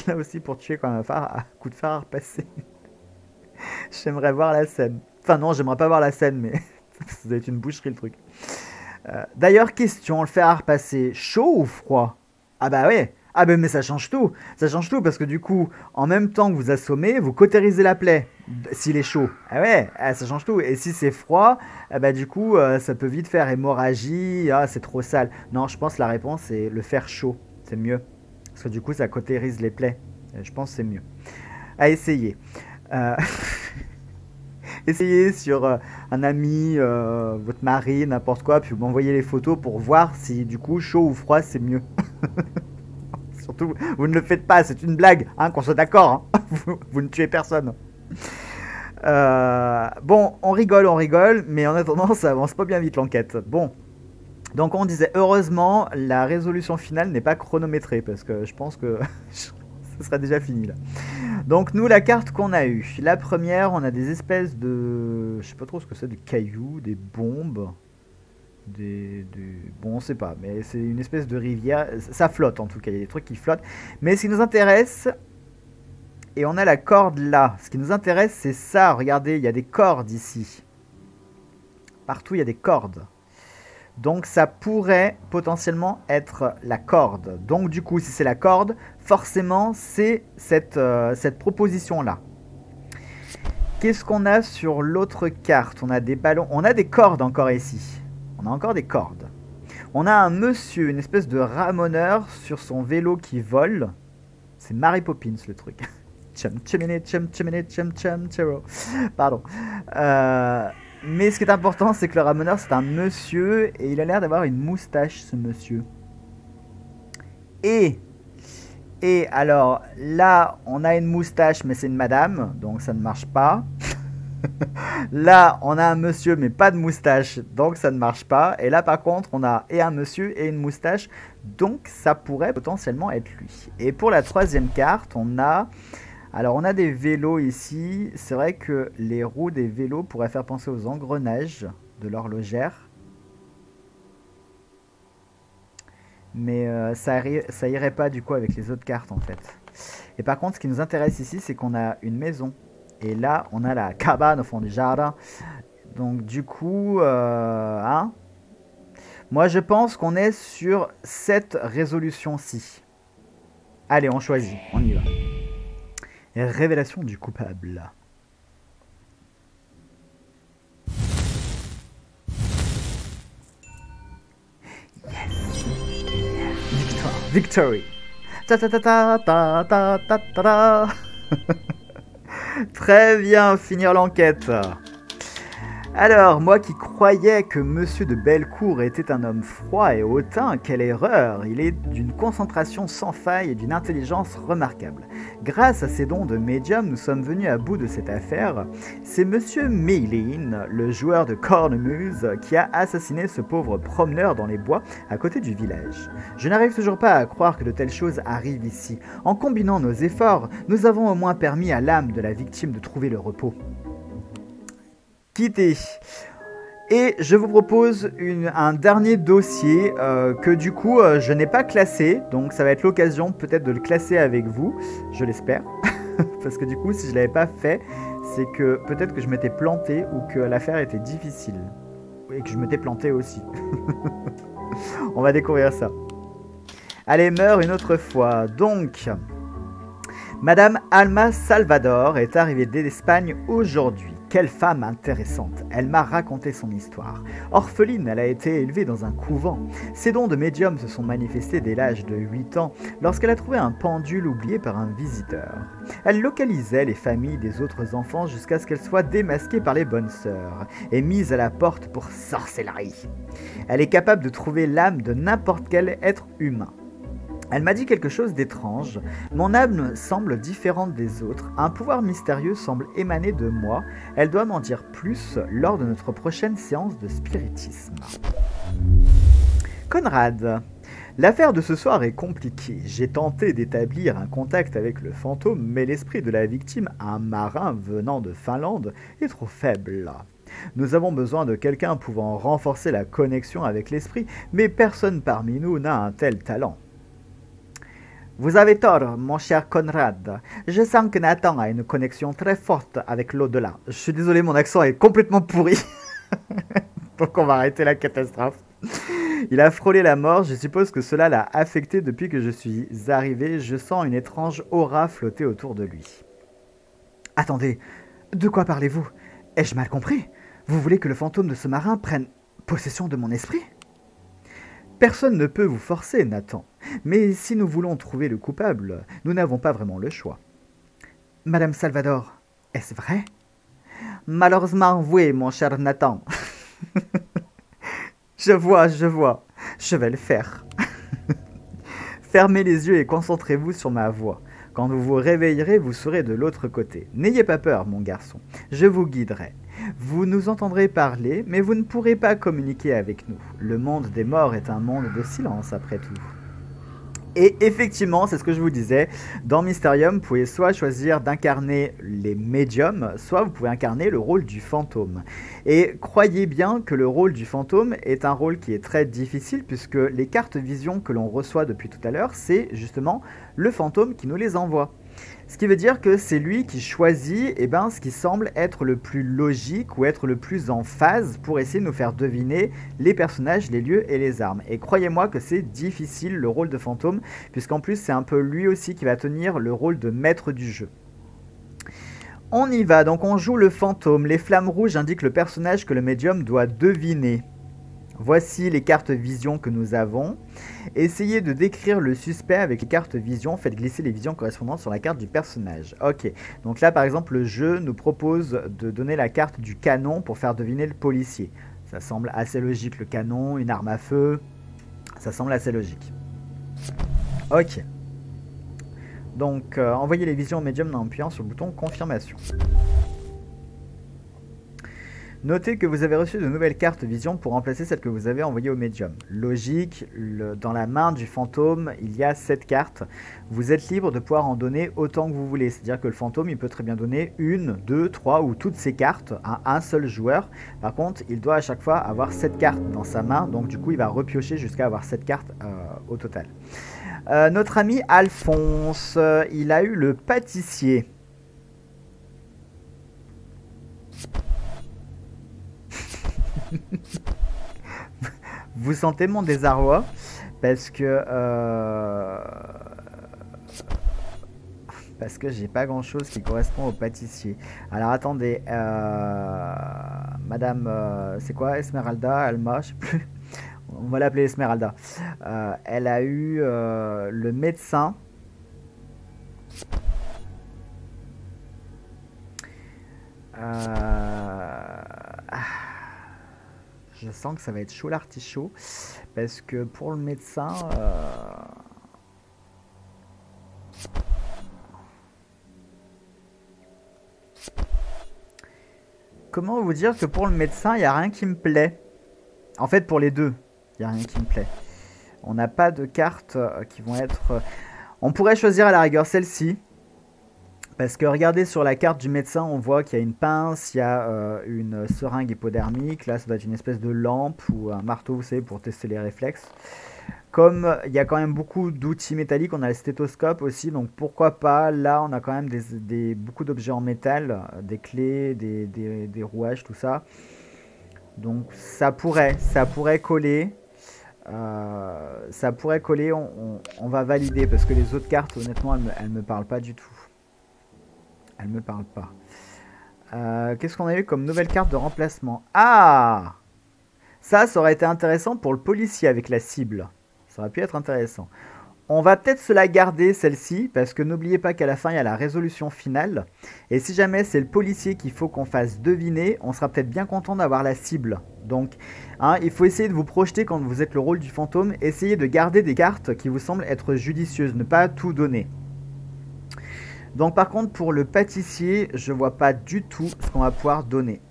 Là aussi pour tuer quand même un coup de fer à repasser. J'aimerais voir la scène. Enfin non, j'aimerais pas voir la scène, mais ça doit être une boucherie le truc. D'ailleurs, question, le fer à repasser, chaud ou froid? Ah bah ouais. Ah ben mais ça change tout, parce que du coup, en même temps que vous assommez, vous cautérisez la plaie, s'il est chaud. Ah ouais, ça change tout. Et si c'est froid, du coup, ça peut vite faire hémorragie, ah, c'est trop sale. Non, je pense que la réponse est le faire chaud, c'est mieux. Parce que du coup, ça cautérise les plaies. Je pense que c'est mieux. À essayer. Essayez sur un ami, votre mari, n'importe quoi, puis vous m'envoyez les photos pour voir si du coup, chaud ou froid, c'est mieux. Surtout, vous ne le faites pas, c'est une blague, hein, qu'on soit d'accord, hein. Vous ne tuez personne. Bon, on rigole, mais en attendant, ça avance pas bien vite l'enquête. Bon, donc on disait, heureusement, la résolution finale n'est pas chronométrée, parce que je pense que ce serait déjà fini, là. Donc nous, la carte qu'on a eue, la première, on a des espèces de... je sais pas trop ce que c'est, des cailloux, des bombes... Bon, on sait pas, mais c'est une espèce de rivière. Ça flotte en tout cas, il y a des trucs qui flottent. Mais ce qui nous intéresse, et on a la corde là, ce qui nous intéresse c'est ça, regardez, il y a des cordes ici. Partout il y a des cordes. Donc ça pourrait potentiellement être la corde. Donc du coup, si c'est la corde, forcément c'est cette proposition là. Qu'est-ce qu'on a sur l'autre carte? On a des ballons, on a des cordes encore ici. On a encore des cordes. On a un monsieur, une espèce de ramoneur sur son vélo qui vole. C'est Mary Poppins le truc. Pardon. Mais ce qui est important, c'est que le ramoneur, c'est un monsieur. Et il a l'air d'avoir une moustache, ce monsieur. Et alors, là, on a une moustache, mais c'est une madame. Donc ça ne marche pas. Là, on a un monsieur, mais pas de moustache, donc ça ne marche pas. Et là, par contre, on a et un monsieur et une moustache, donc ça pourrait potentiellement être lui. Et pour la troisième carte, on a... Alors, on a des vélos ici. C'est vrai que les roues des vélos pourraient faire penser aux engrenages de l'horlogère. Mais ça irait pas du coup avec les autres cartes en fait. Et par contre, ce qui nous intéresse ici, c'est qu'on a une maison. Et là, on a la cabane au fond du jardin. Donc du coup, hein, moi je pense qu'on est sur cette résolution-ci. Allez, on choisit, on y va. Et révélation du coupable. Victory. Ta ta ta ta ta ta ta ta. Très bien, finir l'enquête. Alors, moi qui croyais que Monsieur de Bellecourt était un homme froid et hautain, quelle erreur! Il est d'une concentration sans faille et d'une intelligence remarquable. Grâce à ses dons de médium, nous sommes venus à bout de cette affaire. C'est Monsieur Meilin, le joueur de cornemuse, qui a assassiné ce pauvre promeneur dans les bois à côté du village. Je n'arrive toujours pas à croire que de telles choses arrivent ici. En combinant nos efforts, nous avons au moins permis à l'âme de la victime de trouver le repos. Quitter. Et je vous propose un dernier dossier que du coup je n'ai pas classé, donc ça va être l'occasion peut-être de le classer avec vous, je l'espère, parce que du coup si je ne l'avais pas fait, c'est que peut-être que je m'étais planté ou que l'affaire était difficile, et que je m'étais planté aussi. On va découvrir ça. Allez, meurs une autre fois, donc... Madame Alma Salvador est arrivée d'Espagne aujourd'hui. Quelle femme intéressante! Elle m'a raconté son histoire. Orpheline, elle a été élevée dans un couvent. Ses dons de médium se sont manifestés dès l'âge de 8 ans lorsqu'elle a trouvé un pendule oublié par un visiteur. Elle localisait les familles des autres enfants jusqu'à ce qu'elle soit démasquée par les bonnes sœurs et mise à la porte pour sorcellerie. Elle est capable de trouver l'âme de n'importe quel être humain. Elle m'a dit quelque chose d'étrange. Mon âme semble différente des autres. Un pouvoir mystérieux semble émaner de moi. Elle doit m'en dire plus lors de notre prochaine séance de spiritisme. Conrad, l'affaire de ce soir est compliquée. J'ai tenté d'établir un contact avec le fantôme, mais l'esprit de la victime, un marin venant de Finlande, est trop faible. Nous avons besoin de quelqu'un pouvant renforcer la connexion avec l'esprit, mais personne parmi nous n'a un tel talent. Vous avez tort, mon cher Conrad. Je sens que Nathan a une connexion très forte avec l'au-delà. Je suis désolé, mon accent est complètement pourri. Donc on va arrêter la catastrophe. Il a frôlé la mort, je suppose que cela l'a affecté depuis que je suis arrivé. Je sens une étrange aura flotter autour de lui. Attendez, de quoi parlez-vous? Ai-je mal compris? Vous voulez que le fantôme de ce marin prenne possession de mon esprit? Personne ne peut vous forcer, Nathan. Mais si nous voulons trouver le coupable, nous n'avons pas vraiment le choix. Madame Salvador, est-ce vrai? Malheureusement, oui, mon cher Nathan. Je vois. Je vais le faire. Fermez les yeux et concentrez-vous sur ma voix. Quand vous vous réveillerez, vous serez de l'autre côté. N'ayez pas peur, mon garçon. Je vous guiderai. Vous nous entendrez parler, mais vous ne pourrez pas communiquer avec nous. Le monde des morts est un monde de silence, après tout. Et effectivement, c'est ce que je vous disais, dans Mysterium, vous pouvez soit choisir d'incarner les médiums, soit vous pouvez incarner le rôle du fantôme. Et croyez bien que le rôle du fantôme est un rôle qui est très difficile, puisque les cartes vision que l'on reçoit depuis tout à l'heure, c'est justement le fantôme qui nous les envoie. Ce qui veut dire que c'est lui qui choisit ce qui semble être le plus logique ou être le plus en phase pour essayer de nous faire deviner les personnages, les lieux et les armes. Et croyez-moi que c'est difficile le rôle de fantôme, puisqu'en plus c'est un peu lui aussi qui va tenir le rôle de maître du jeu. On y va, donc on joue le fantôme. Les flammes rouges indiquent le personnage que le médium doit deviner. Voici les cartes vision que nous avons. Essayez de décrire le suspect avec les cartes vision. Faites glisser les visions correspondantes sur la carte du personnage. Ok, donc là par exemple le jeu nous propose de donner la carte du canon pour faire deviner le policier. Ça semble assez logique, le canon, une arme à feu. Ça semble assez logique. Ok. Donc envoyez les visions au médium en appuyant sur le bouton confirmation. Notez que vous avez reçu de nouvelles cartes vision pour remplacer celles que vous avez envoyées au médium. Logique, dans la main du fantôme, il y a 7 cartes. Vous êtes libre de pouvoir en donner autant que vous voulez. C'est-à-dire que le fantôme, il peut très bien donner une, 2, 3 ou toutes ses cartes à un seul joueur. Par contre, il doit à chaque fois avoir 7 cartes dans sa main. Donc du coup, il va repiocher jusqu'à avoir 7 cartes au total. Notre ami Alphonse, il a eu le pâtissier. Vous sentez mon désarroi parce que j'ai pas grand chose qui correspond au pâtissier. Alors attendez, madame, c'est quoi, Esmeralda, Alma, je sais plus, on va l'appeler Esmeralda. Elle a eu le médecin. Je sens que ça va être chaud l'artichaut, parce que pour le médecin, comment vous dire que pour le médecin, il n'y a rien qui me plaît. En fait, pour les deux, il n'y a rien qui me plaît. On n'a pas de cartes qui vont être... On pourrait choisir à la rigueur celle-ci. Parce que regardez sur la carte du médecin, on voit qu'il y a une pince, il y a une seringue hypodermique. Là, ça doit être une espèce de lampe ou un marteau, vous savez, pour tester les réflexes. Comme il y a quand même beaucoup d'outils métalliques, on a le stéthoscope aussi. Donc pourquoi pas, là, on a quand même beaucoup d'objets en métal, des clés, des rouages, tout ça. Donc ça pourrait coller. Ça pourrait coller, on va valider. Parce que les autres cartes, honnêtement, elles me parlent pas du tout. Elle me parle pas. Qu'est-ce qu'on a eu comme nouvelle carte de remplacement? Ah, ça aurait été intéressant pour le policier avec la cible. Ça aurait pu être intéressant. On va peut-être se la garder celle-ci, parce que n'oubliez pas qu'à la fin il y a la résolution finale. Et si jamais c'est le policier qu'il faut qu'on fasse deviner, on sera peut-être bien content d'avoir la cible. Donc hein, il faut essayer de vous projeter quand vous êtes le rôle du fantôme. Essayez de garder des cartes qui vous semblent être judicieuses, ne pas tout donner. Donc par contre, pour le pâtissier, je vois pas du tout ce qu'on va pouvoir donner.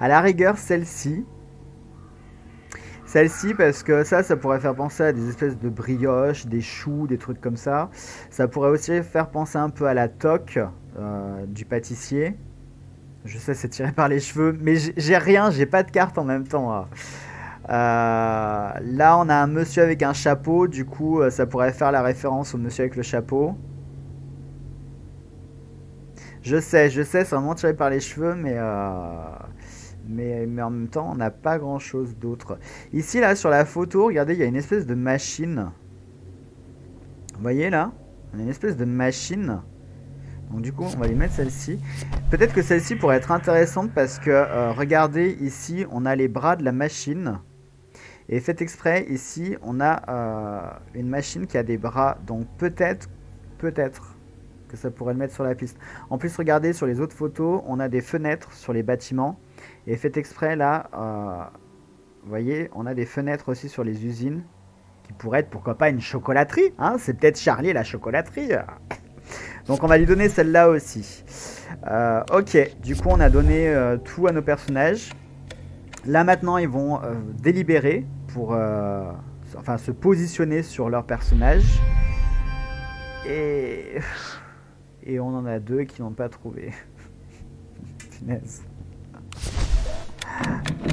À la rigueur, celle-ci. Celle-ci, parce que ça pourrait faire penser à des espèces de brioches, des choux, des trucs comme ça. Ça pourrait aussi faire penser un peu à la toque du pâtissier. Je sais, c'est tiré par les cheveux, mais j'ai rien, j'ai pas de carte en même temps. Là, on a un monsieur avec un chapeau, du coup, ça pourrait faire la référence au monsieur avec le chapeau. Je sais, c'est vraiment tiré par les cheveux, mais en même temps, on n'a pas grand-chose d'autre. Ici, là, sur la photo, regardez, il y a une espèce de machine. Vous voyez, là, on a une espèce de machine. Donc du coup, on va lui mettre celle-ci. Peut-être que celle-ci pourrait être intéressante parce que, regardez, ici, on a les bras de la machine. Et fait exprès, ici, on a une machine qui a des bras. Donc peut-être que ça pourrait le mettre sur la piste. En plus, regardez, sur les autres photos, on a des fenêtres sur les bâtiments. Et fait exprès, là, vous voyez, on a des fenêtres aussi sur les usines. Qui pourraient être, pourquoi pas, une chocolaterie, hein. C'est peut-être Charlie la chocolaterie. Donc on va lui donner celle-là aussi. Ok, du coup on a donné tout à nos personnages. Là maintenant ils vont délibérer pour enfin, se positionner sur leur personnage. Et on en a deux qui n'ont pas trouvé. Finesse.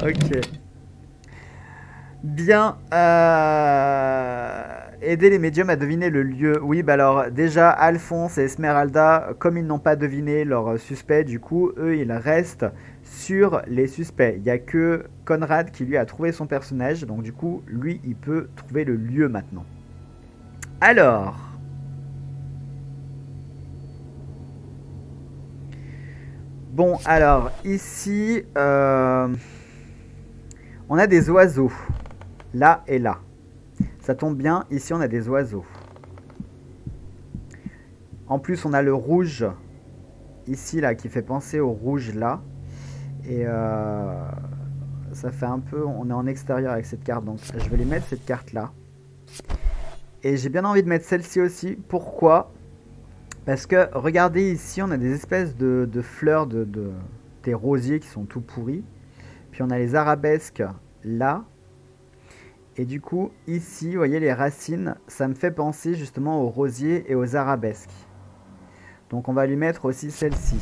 Ok. Bien, aider les médiums à deviner le lieu. Oui, bah alors déjà Alphonse et Esmeralda, comme ils n'ont pas deviné leurs suspects, du coup, eux, ils restent sur les suspects. Il n'y a que Conrad qui lui a trouvé son personnage, donc du coup, lui, il peut trouver le lieu maintenant. Alors, bon, alors ici, on a des oiseaux. Là et là. Ça tombe bien, ici on a des oiseaux. En plus on a le rouge, ici là, qui fait penser au rouge là. Et ça fait un peu, on est en extérieur avec cette carte, donc je vais les mettre cette carte là. Et j'ai bien envie de mettre celle-ci aussi. Pourquoi? Parce que, regardez ici, on a des espèces de fleurs, des rosiers qui sont tout pourris. Puis on a les arabesques là. Et du coup, ici, vous voyez les racines, ça me fait penser justement aux rosiers et aux arabesques. Donc on va lui mettre aussi celle-ci.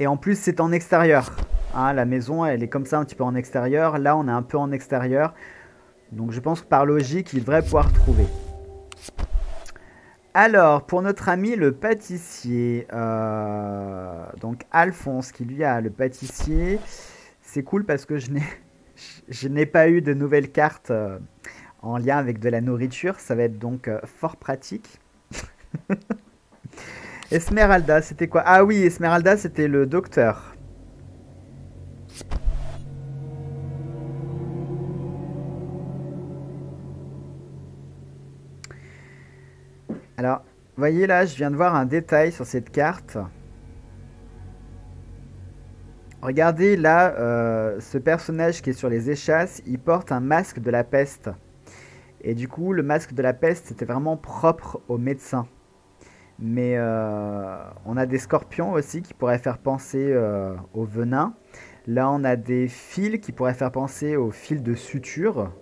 Et en plus, c'est en extérieur. Hein, la maison, elle est comme ça un petit peu en extérieur. Là, on est un peu en extérieur. Donc je pense que par logique, il devrait pouvoir trouver. Alors, pour notre ami le pâtissier, donc Alphonse qui lui a le pâtissier, c'est cool parce que je n'ai pas eu de nouvelles cartes en lien avec de la nourriture. Ça va être donc fort pratique. Esmeralda, c'était quoi? Ah oui, Esmeralda, c'était le docteur. Alors, vous voyez là, je viens de voir un détail sur cette carte. Regardez là, ce personnage qui est sur les échasses, il porte un masque de la peste. Et du coup, le masque de la peste, c'était vraiment propre aux médecins. Mais on a des scorpions aussi qui pourraient faire penser au venin. Là, on a des fils qui pourraient faire penser aux fils de suture.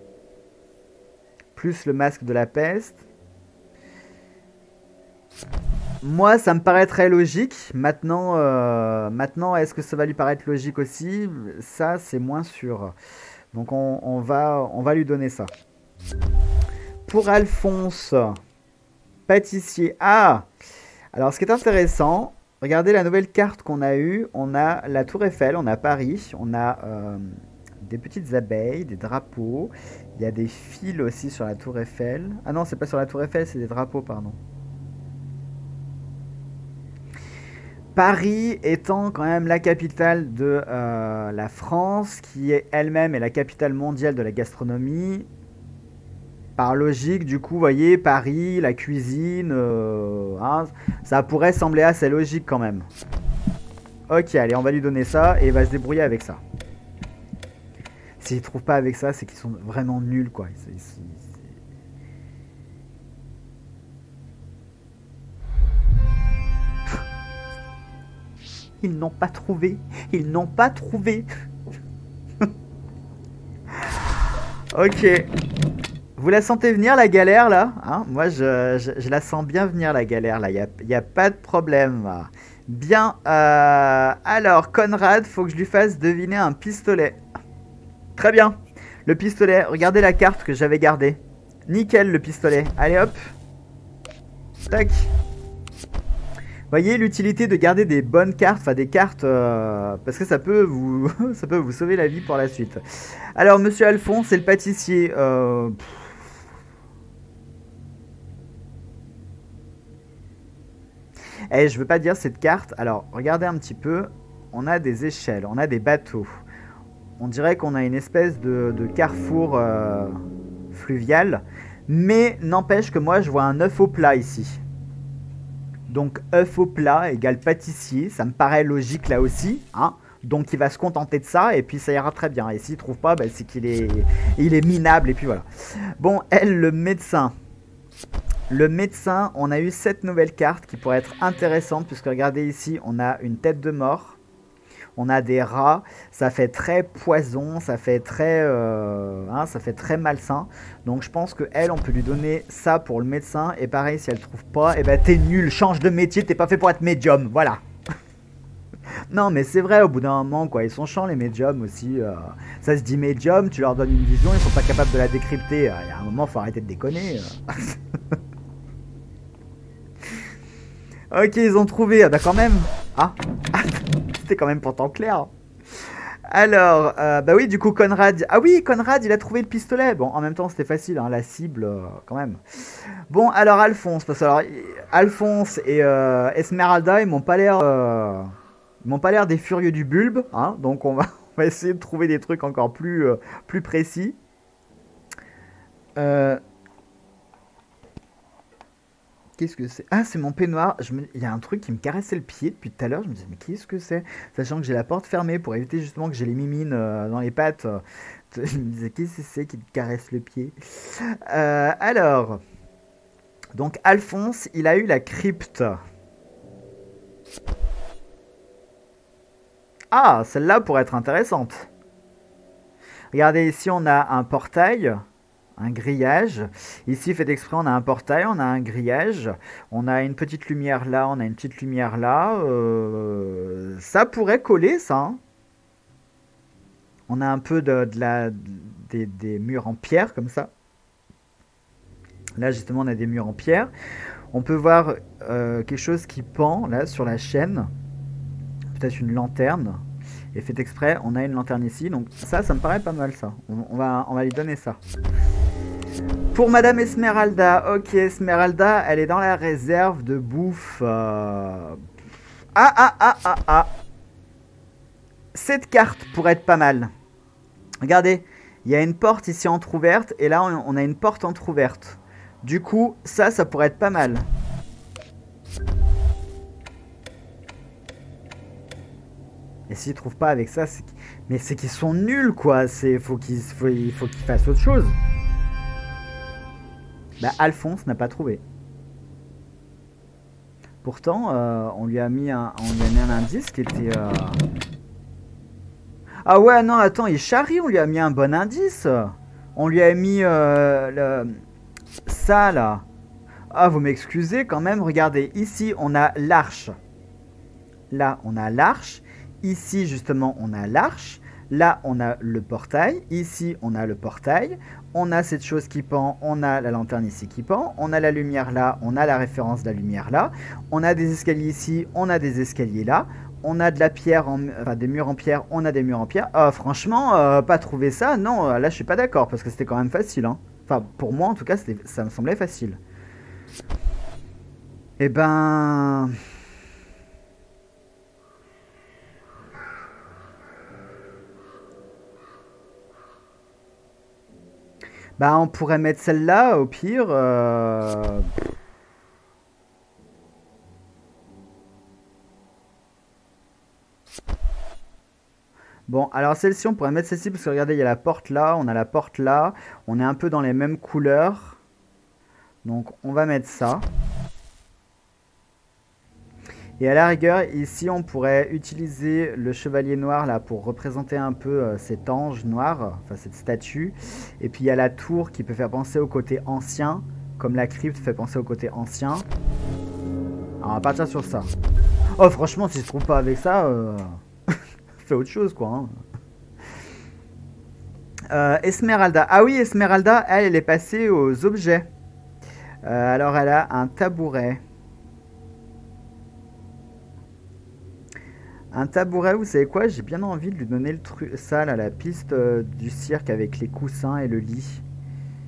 Plus le masque de la peste. Moi, ça me paraît très logique. Maintenant, est-ce que ça va lui paraître logique aussi? Ça, c'est moins sûr. Donc, on va lui donner ça. Pour Alphonse, pâtissier. Ah! Alors, ce qui est intéressant, regardez la nouvelle carte qu'on a eue. On a la Tour Eiffel, on a Paris, on a des petites abeilles, des drapeaux. Il y a des fils aussi sur la Tour Eiffel. Ah non, c'est pas sur la Tour Eiffel, c'est des drapeaux, pardon. Paris étant quand même la capitale de la France, qui est elle-même la capitale mondiale de la gastronomie. Par logique, du coup, vous voyez, Paris, la cuisine, hein, ça pourrait sembler assez logique quand même. Ok, allez, on va lui donner ça et il va se débrouiller avec ça. S'il ne trouve pas avec ça, c'est qu'ils sont vraiment nuls, quoi. Ils n'ont pas trouvé. Ils n'ont pas trouvé. Ok. Vous la sentez venir la galère là, hein? Moi je la sens bien venir la galère là. Il n'y a pas de problème. Bien. Alors Conrad, faut que je lui fasse deviner un pistolet. Très bien. Le pistolet. Regardez la carte que j'avais gardée. Nickel le pistolet. Allez hop. Tac. Voyez l'utilité de garder des bonnes cartes, enfin des cartes, parce que ça peut vous sauver la vie pour la suite. Alors, monsieur Alphonse, c'est le pâtissier. Eh, je veux pas dire cette carte. Alors, regardez un petit peu. On a des échelles, on a des bateaux. On dirait qu'on a une espèce de carrefour fluvial. Mais n'empêche que moi, je vois un œuf au plat ici. Donc œuf au plat égale pâtissier, ça me paraît logique là aussi, hein. Donc il va se contenter de ça et puis ça ira très bien. Et s'il ne trouve pas, bah, c'est qu'il est, minable et puis voilà. Bon, elle, le médecin. Le médecin, on a eu cette nouvelle carte qui pourrait être intéressante puisque regardez ici, on a une tête de mort. On a des rats, ça fait très poison, ça fait très, hein, ça fait très malsain. Donc je pense qu'elle, on peut lui donner ça pour le médecin. Et pareil, si elle trouve pas, eh ben t'es nul, change de métier, t'es pas fait pour être médium, voilà. Non mais c'est vrai, au bout d'un moment, quoi, ils sont chiants les médiums aussi. Ça se dit médium, tu leur donnes une vision, ils sont pas capables de la décrypter. Il y a un moment, faut arrêter de déconner. Ok, ils ont trouvé, ah bah quand même. Ah, c'était quand même pourtant clair. Alors, bah oui, du coup, Conrad... Ah oui, Conrad, il a trouvé le pistolet. Bon, en même temps, c'était facile, hein, la cible, quand même. Bon, alors, Alphonse, parce que alors, Alphonse et Esmeralda, ils m'ont pas l'air... ils m'ont pas l'air des furieux du bulbe, hein, donc on va essayer de trouver des trucs encore plus précis. Qu'est-ce que c'est? Ah, c'est mon peignoir. Il y a un truc qui me caressait le pied depuis tout à l'heure. Je me disais, mais qu'est-ce que c'est? Sachant que j'ai la porte fermée pour éviter justement que j'ai les mimines dans les pattes. Je me disais, qu'est-ce que c'est qui te caresse le pied? Alors, Donc Alphonse, il a eu la crypte. Ah, celle-là pourrait être intéressante. Regardez, ici on a un portail, un grillage. Ici, fait exprès, on a un portail, on a un grillage. On a une petite lumière là, on a une petite lumière là. Ça pourrait coller, ça. Hein. On a un peu des murs en pierre, comme ça. Là, justement, on a des murs en pierre. On peut voir quelque chose qui pend, là, sur la chaîne. Peut-être une lanterne. Et fait exprès, on a une lanterne ici. Donc ça, ça me paraît pas mal, ça. On va lui donner ça. Pour Madame Esmeralda. Ok, Esmeralda, elle est dans la réserve de bouffe. Ah. Cette carte pourrait être pas mal. Regardez, il y a une porte ici entrouverte. Et là, on a une porte entrouverte. Du coup, ça pourrait être pas mal. Et s'ils trouvent pas avec ça, c'est... Mais c'est qu'ils sont nuls, quoi. Il faut qu'ils fassent autre chose. Bah, Alphonse n'a pas trouvé. Pourtant, on lui a mis un indice qui était... Ah ouais, non, attends, il charrie, on lui a mis un bon indice. On lui a mis... Ça, là. Ah, vous m'excusez quand même. Regardez, ici, on a l'arche. Là, on a l'arche. Ici, justement, on a l'arche. Là, on a le portail. Ici, on a le portail. On a cette chose qui pend. On a la lanterne ici qui pend. On a la lumière là. On a la référence de la lumière là. On a des escaliers ici. On a des escaliers là. On a de la pierre, enfin des murs en pierre. On a des murs en pierre. Franchement, pas trouver ça. Non, là, je suis pas d'accord parce que c'était quand même facile. Hein. Enfin, pour moi, en tout cas, ça me semblait facile. Eh ben... Bah, on pourrait mettre celle-là, au pire. Bon, alors celle-ci, on pourrait mettre celle-ci, parce que regardez, il y a la porte là, on a la porte là. On est un peu dans les mêmes couleurs. Donc, on va mettre ça. Et à la rigueur, ici, on pourrait utiliser le chevalier noir là pour représenter un peu cet ange noir, enfin cette statue. Et puis, il y a la tour qui peut faire penser au côté ancien, comme la crypte fait penser au côté ancien. Alors, on va partir sur ça. Oh, franchement, si je trouve pas avec ça, fais autre chose, quoi. Hein. Esmeralda. Ah oui, Esmeralda, elle est passée aux objets. Alors, elle a un tabouret. Un tabouret, vous savez quoi? J'ai bien envie de lui donner le truc, ça, là, la piste du cirque avec les coussins et le lit.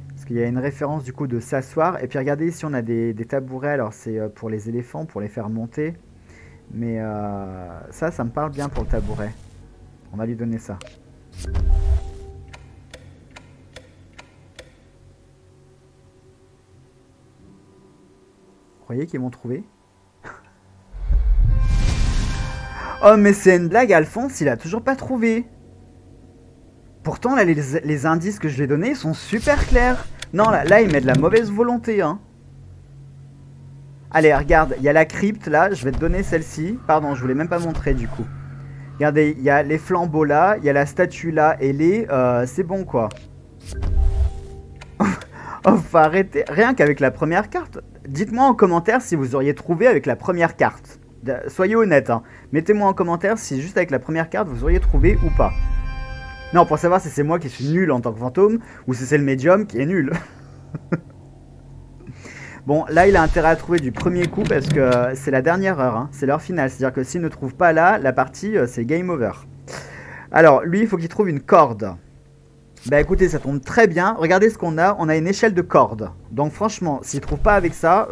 Parce qu'il y a une référence, du coup, de s'asseoir. Et puis, regardez, ici, on a des tabourets. Alors, c'est pour les éléphants, pour les faire monter. Mais ça me parle bien pour le tabouret. On va lui donner ça. Vous croyez qu'ils m'ont trouvé? Oh, mais c'est une blague, Alphonse, il a toujours pas trouvé. Pourtant, là, les indices que je lui ai donnés, ils sont super clairs. Non, là, il met de la mauvaise volonté, hein. Allez, regarde, il y a la crypte, là, je vais te donner celle-ci. Pardon, je voulais même pas montrer, du coup. Regardez, il y a les flambeaux, là, il y a la statue, là, et les... c'est bon, quoi. Oh, faut arrêter. Rien qu'avec la première carte. Dites-moi en commentaire si vous auriez trouvé avec la première carte. Soyez honnête, hein. Mettez-moi en commentaire si juste avec la première carte vous auriez trouvé ou pas. Non, pour savoir si c'est moi qui suis nul en tant que fantôme ou si c'est le médium qui est nul. Bon, là il a intérêt à trouver du premier coup parce que c'est la dernière heure, hein. C'est l'heure finale. C'est-à-dire que s'il ne trouve pas là, la partie c'est game over. Alors lui, il faut qu'il trouve une corde. Bah écoutez, ça tombe très bien. Regardez ce qu'on a. On a une échelle de corde. Donc franchement, s'il ne trouve pas avec ça,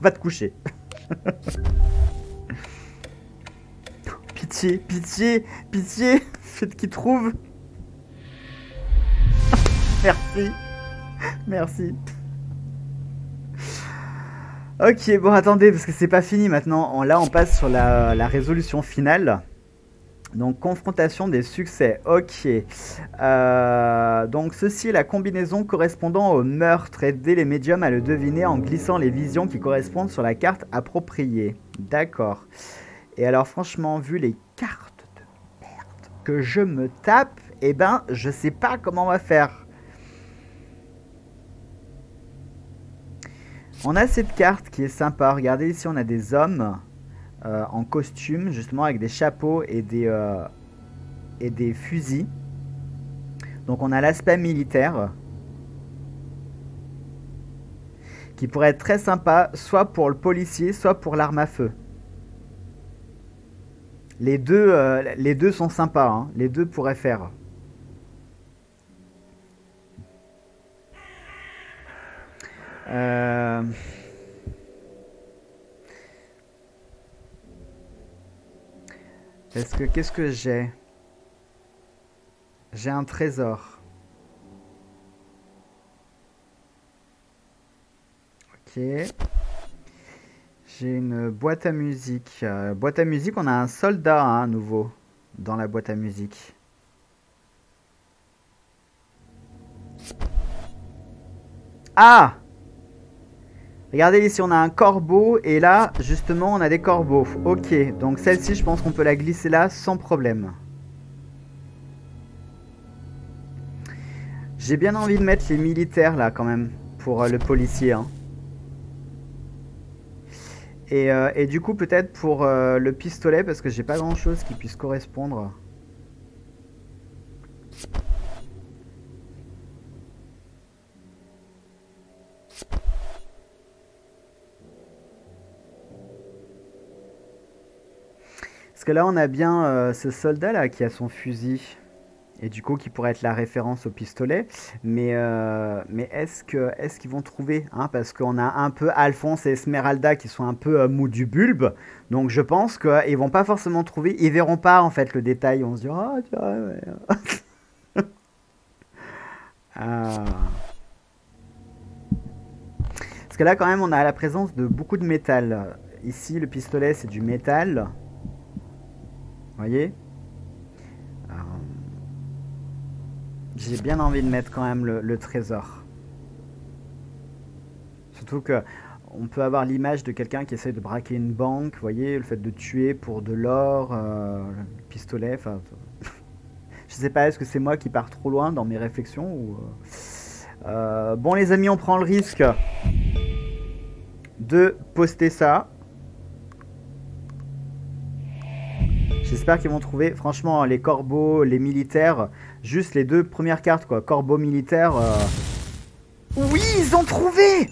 va te coucher. Pitié, pitié, pitié, faites qu'il trouve. Merci, merci. Ok, bon, attendez, parce que c'est pas fini maintenant. Là, on passe sur la résolution finale. Donc confrontation des succès, ok. Donc ceci est la combinaison correspondant au meurtre. Aidez les médiums à le deviner en glissant les visions qui correspondent sur la carte appropriée. D'accord. Et alors franchement, vu les cartes de merde que je me tape, eh ben je sais pas comment on va faire. On a cette carte qui est sympa. Regardez ici, on a des hommes en costume, justement, avec des chapeaux et des fusils. Donc on a l'aspect militaire qui pourrait être très sympa, soit pour le policier, soit pour l'arme à feu. Les deux sont sympas, hein. Les deux pourraient faire. Est-ce que... Qu'est-ce que j'ai? J'ai un trésor. Ok. J'ai une boîte à musique. Boîte à musique, on a un soldat hein, nouveau dans la boîte à musique. Ah! Regardez ici, on a un corbeau et là, justement, on a des corbeaux. Ok, donc celle-ci, je pense qu'on peut la glisser là sans problème. J'ai bien envie de mettre les militaires là quand même pour le policier. Hein. Et du coup, peut-être pour le pistolet parce que j'ai pas grand-chose qui puisse correspondre. Parce que là on a bien ce soldat là qui a son fusil et du coup qui pourrait être la référence au pistolet. Mais est-ce qu'ils vont trouver hein, parce qu'on a un peu Alphonse et Esmeralda qui sont un peu mous du bulbe. Donc je pense qu'ils vont pas forcément trouver, ils verront pas en fait le détail. On se dira oh, tu vois, ouais. Parce que là quand même on a la présence de beaucoup de métal. Ici le pistolet c'est du métal. Voyez, j'ai bien envie de mettre quand même le trésor. Surtout que on peut avoir l'image de quelqu'un qui essaie de braquer une banque. Voyez, le fait de tuer pour de l'or, le pistolet. Enfin, je sais pas, est-ce que c'est moi qui pars trop loin dans mes réflexions ou bon les amis, on prend le risque de poster ça. J'espère qu'ils vont trouver, franchement, les corbeaux, les militaires, juste les deux premières cartes, quoi. Corbeaux militaires. Oui, ils ont trouvé!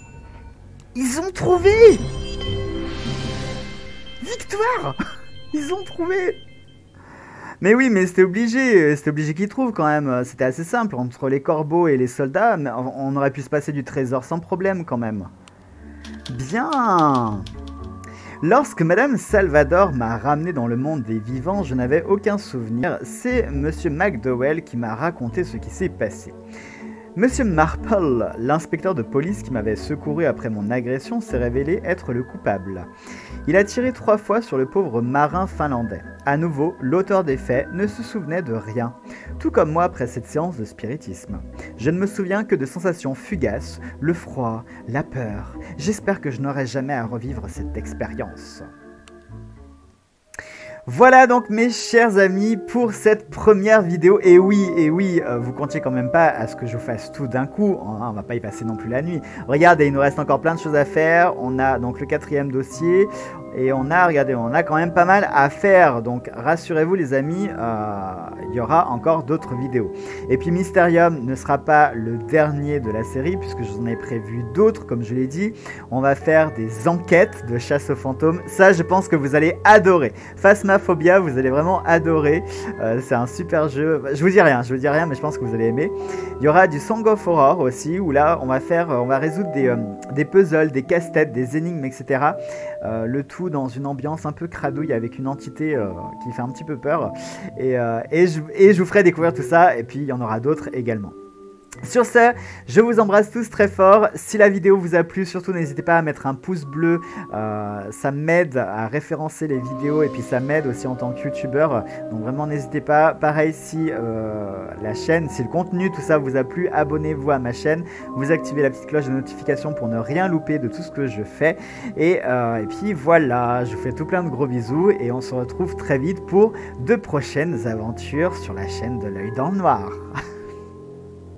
Ils ont trouvé! Victoire! Ils ont trouvé! Mais oui, mais c'était obligé qu'ils trouvent quand même. C'était assez simple, entre les corbeaux et les soldats, on aurait pu se passer du trésor sans problème quand même. Bien! Lorsque Madame Salvador m'a ramené dans le monde des vivants, je n'avais aucun souvenir. C'est Monsieur McDowell qui m'a raconté ce qui s'est passé. Monsieur Marple, l'inspecteur de police qui m'avait secouru après mon agression, s'est révélé être le coupable. Il a tiré 3 fois sur le pauvre marin finlandais. À nouveau, l'auteur des faits ne se souvenait de rien, tout comme moi après cette séance de spiritisme. Je ne me souviens que de sensations fugaces, le froid, la peur. J'espère que je n'aurai jamais à revivre cette expérience. Voilà donc mes chers amis pour cette première vidéo. Et oui, vous comptiez quand même pas à ce que je vous fasse tout d'un coup. On va pas y passer non plus la nuit. Regardez, il nous reste encore plein de choses à faire. On a donc le 4e dossier. Et on a, regardez, on a quand même pas mal à faire. Donc rassurez-vous les amis, il y aura encore d'autres vidéos. Et puis Mysterium ne sera pas le dernier de la série puisque je vous en ai prévu d'autres, comme je l'ai dit. On va faire des enquêtes de chasse aux fantômes. Ça, je pense que vous allez adorer. Phasmophobia, vous allez vraiment adorer. C'est un super jeu. Je vous dis rien, mais je pense que vous allez aimer. Il y aura du Song of Horror aussi, où là, on va faire, on va résoudre des puzzles, des casse-têtes, des énigmes, etc. Le tout dans une ambiance un peu cradouille avec une entité qui fait un petit peu peur et je vous ferai découvrir tout ça et puis il y en aura d'autres également. Sur ce, je vous embrasse tous très fort. Si la vidéo vous a plu, surtout n'hésitez pas à mettre un pouce bleu. Ça m'aide à référencer les vidéos et puis ça m'aide aussi en tant que youtubeur. Donc vraiment n'hésitez pas. Pareil, si la chaîne, si le contenu, tout ça vous a plu, abonnez-vous à ma chaîne. Vous activez la petite cloche de notification pour ne rien louper de tout ce que je fais. Et puis voilà, je vous fais tout plein de gros bisous et on se retrouve très vite pour de prochaines aventures sur la chaîne de l'œil dans le noir.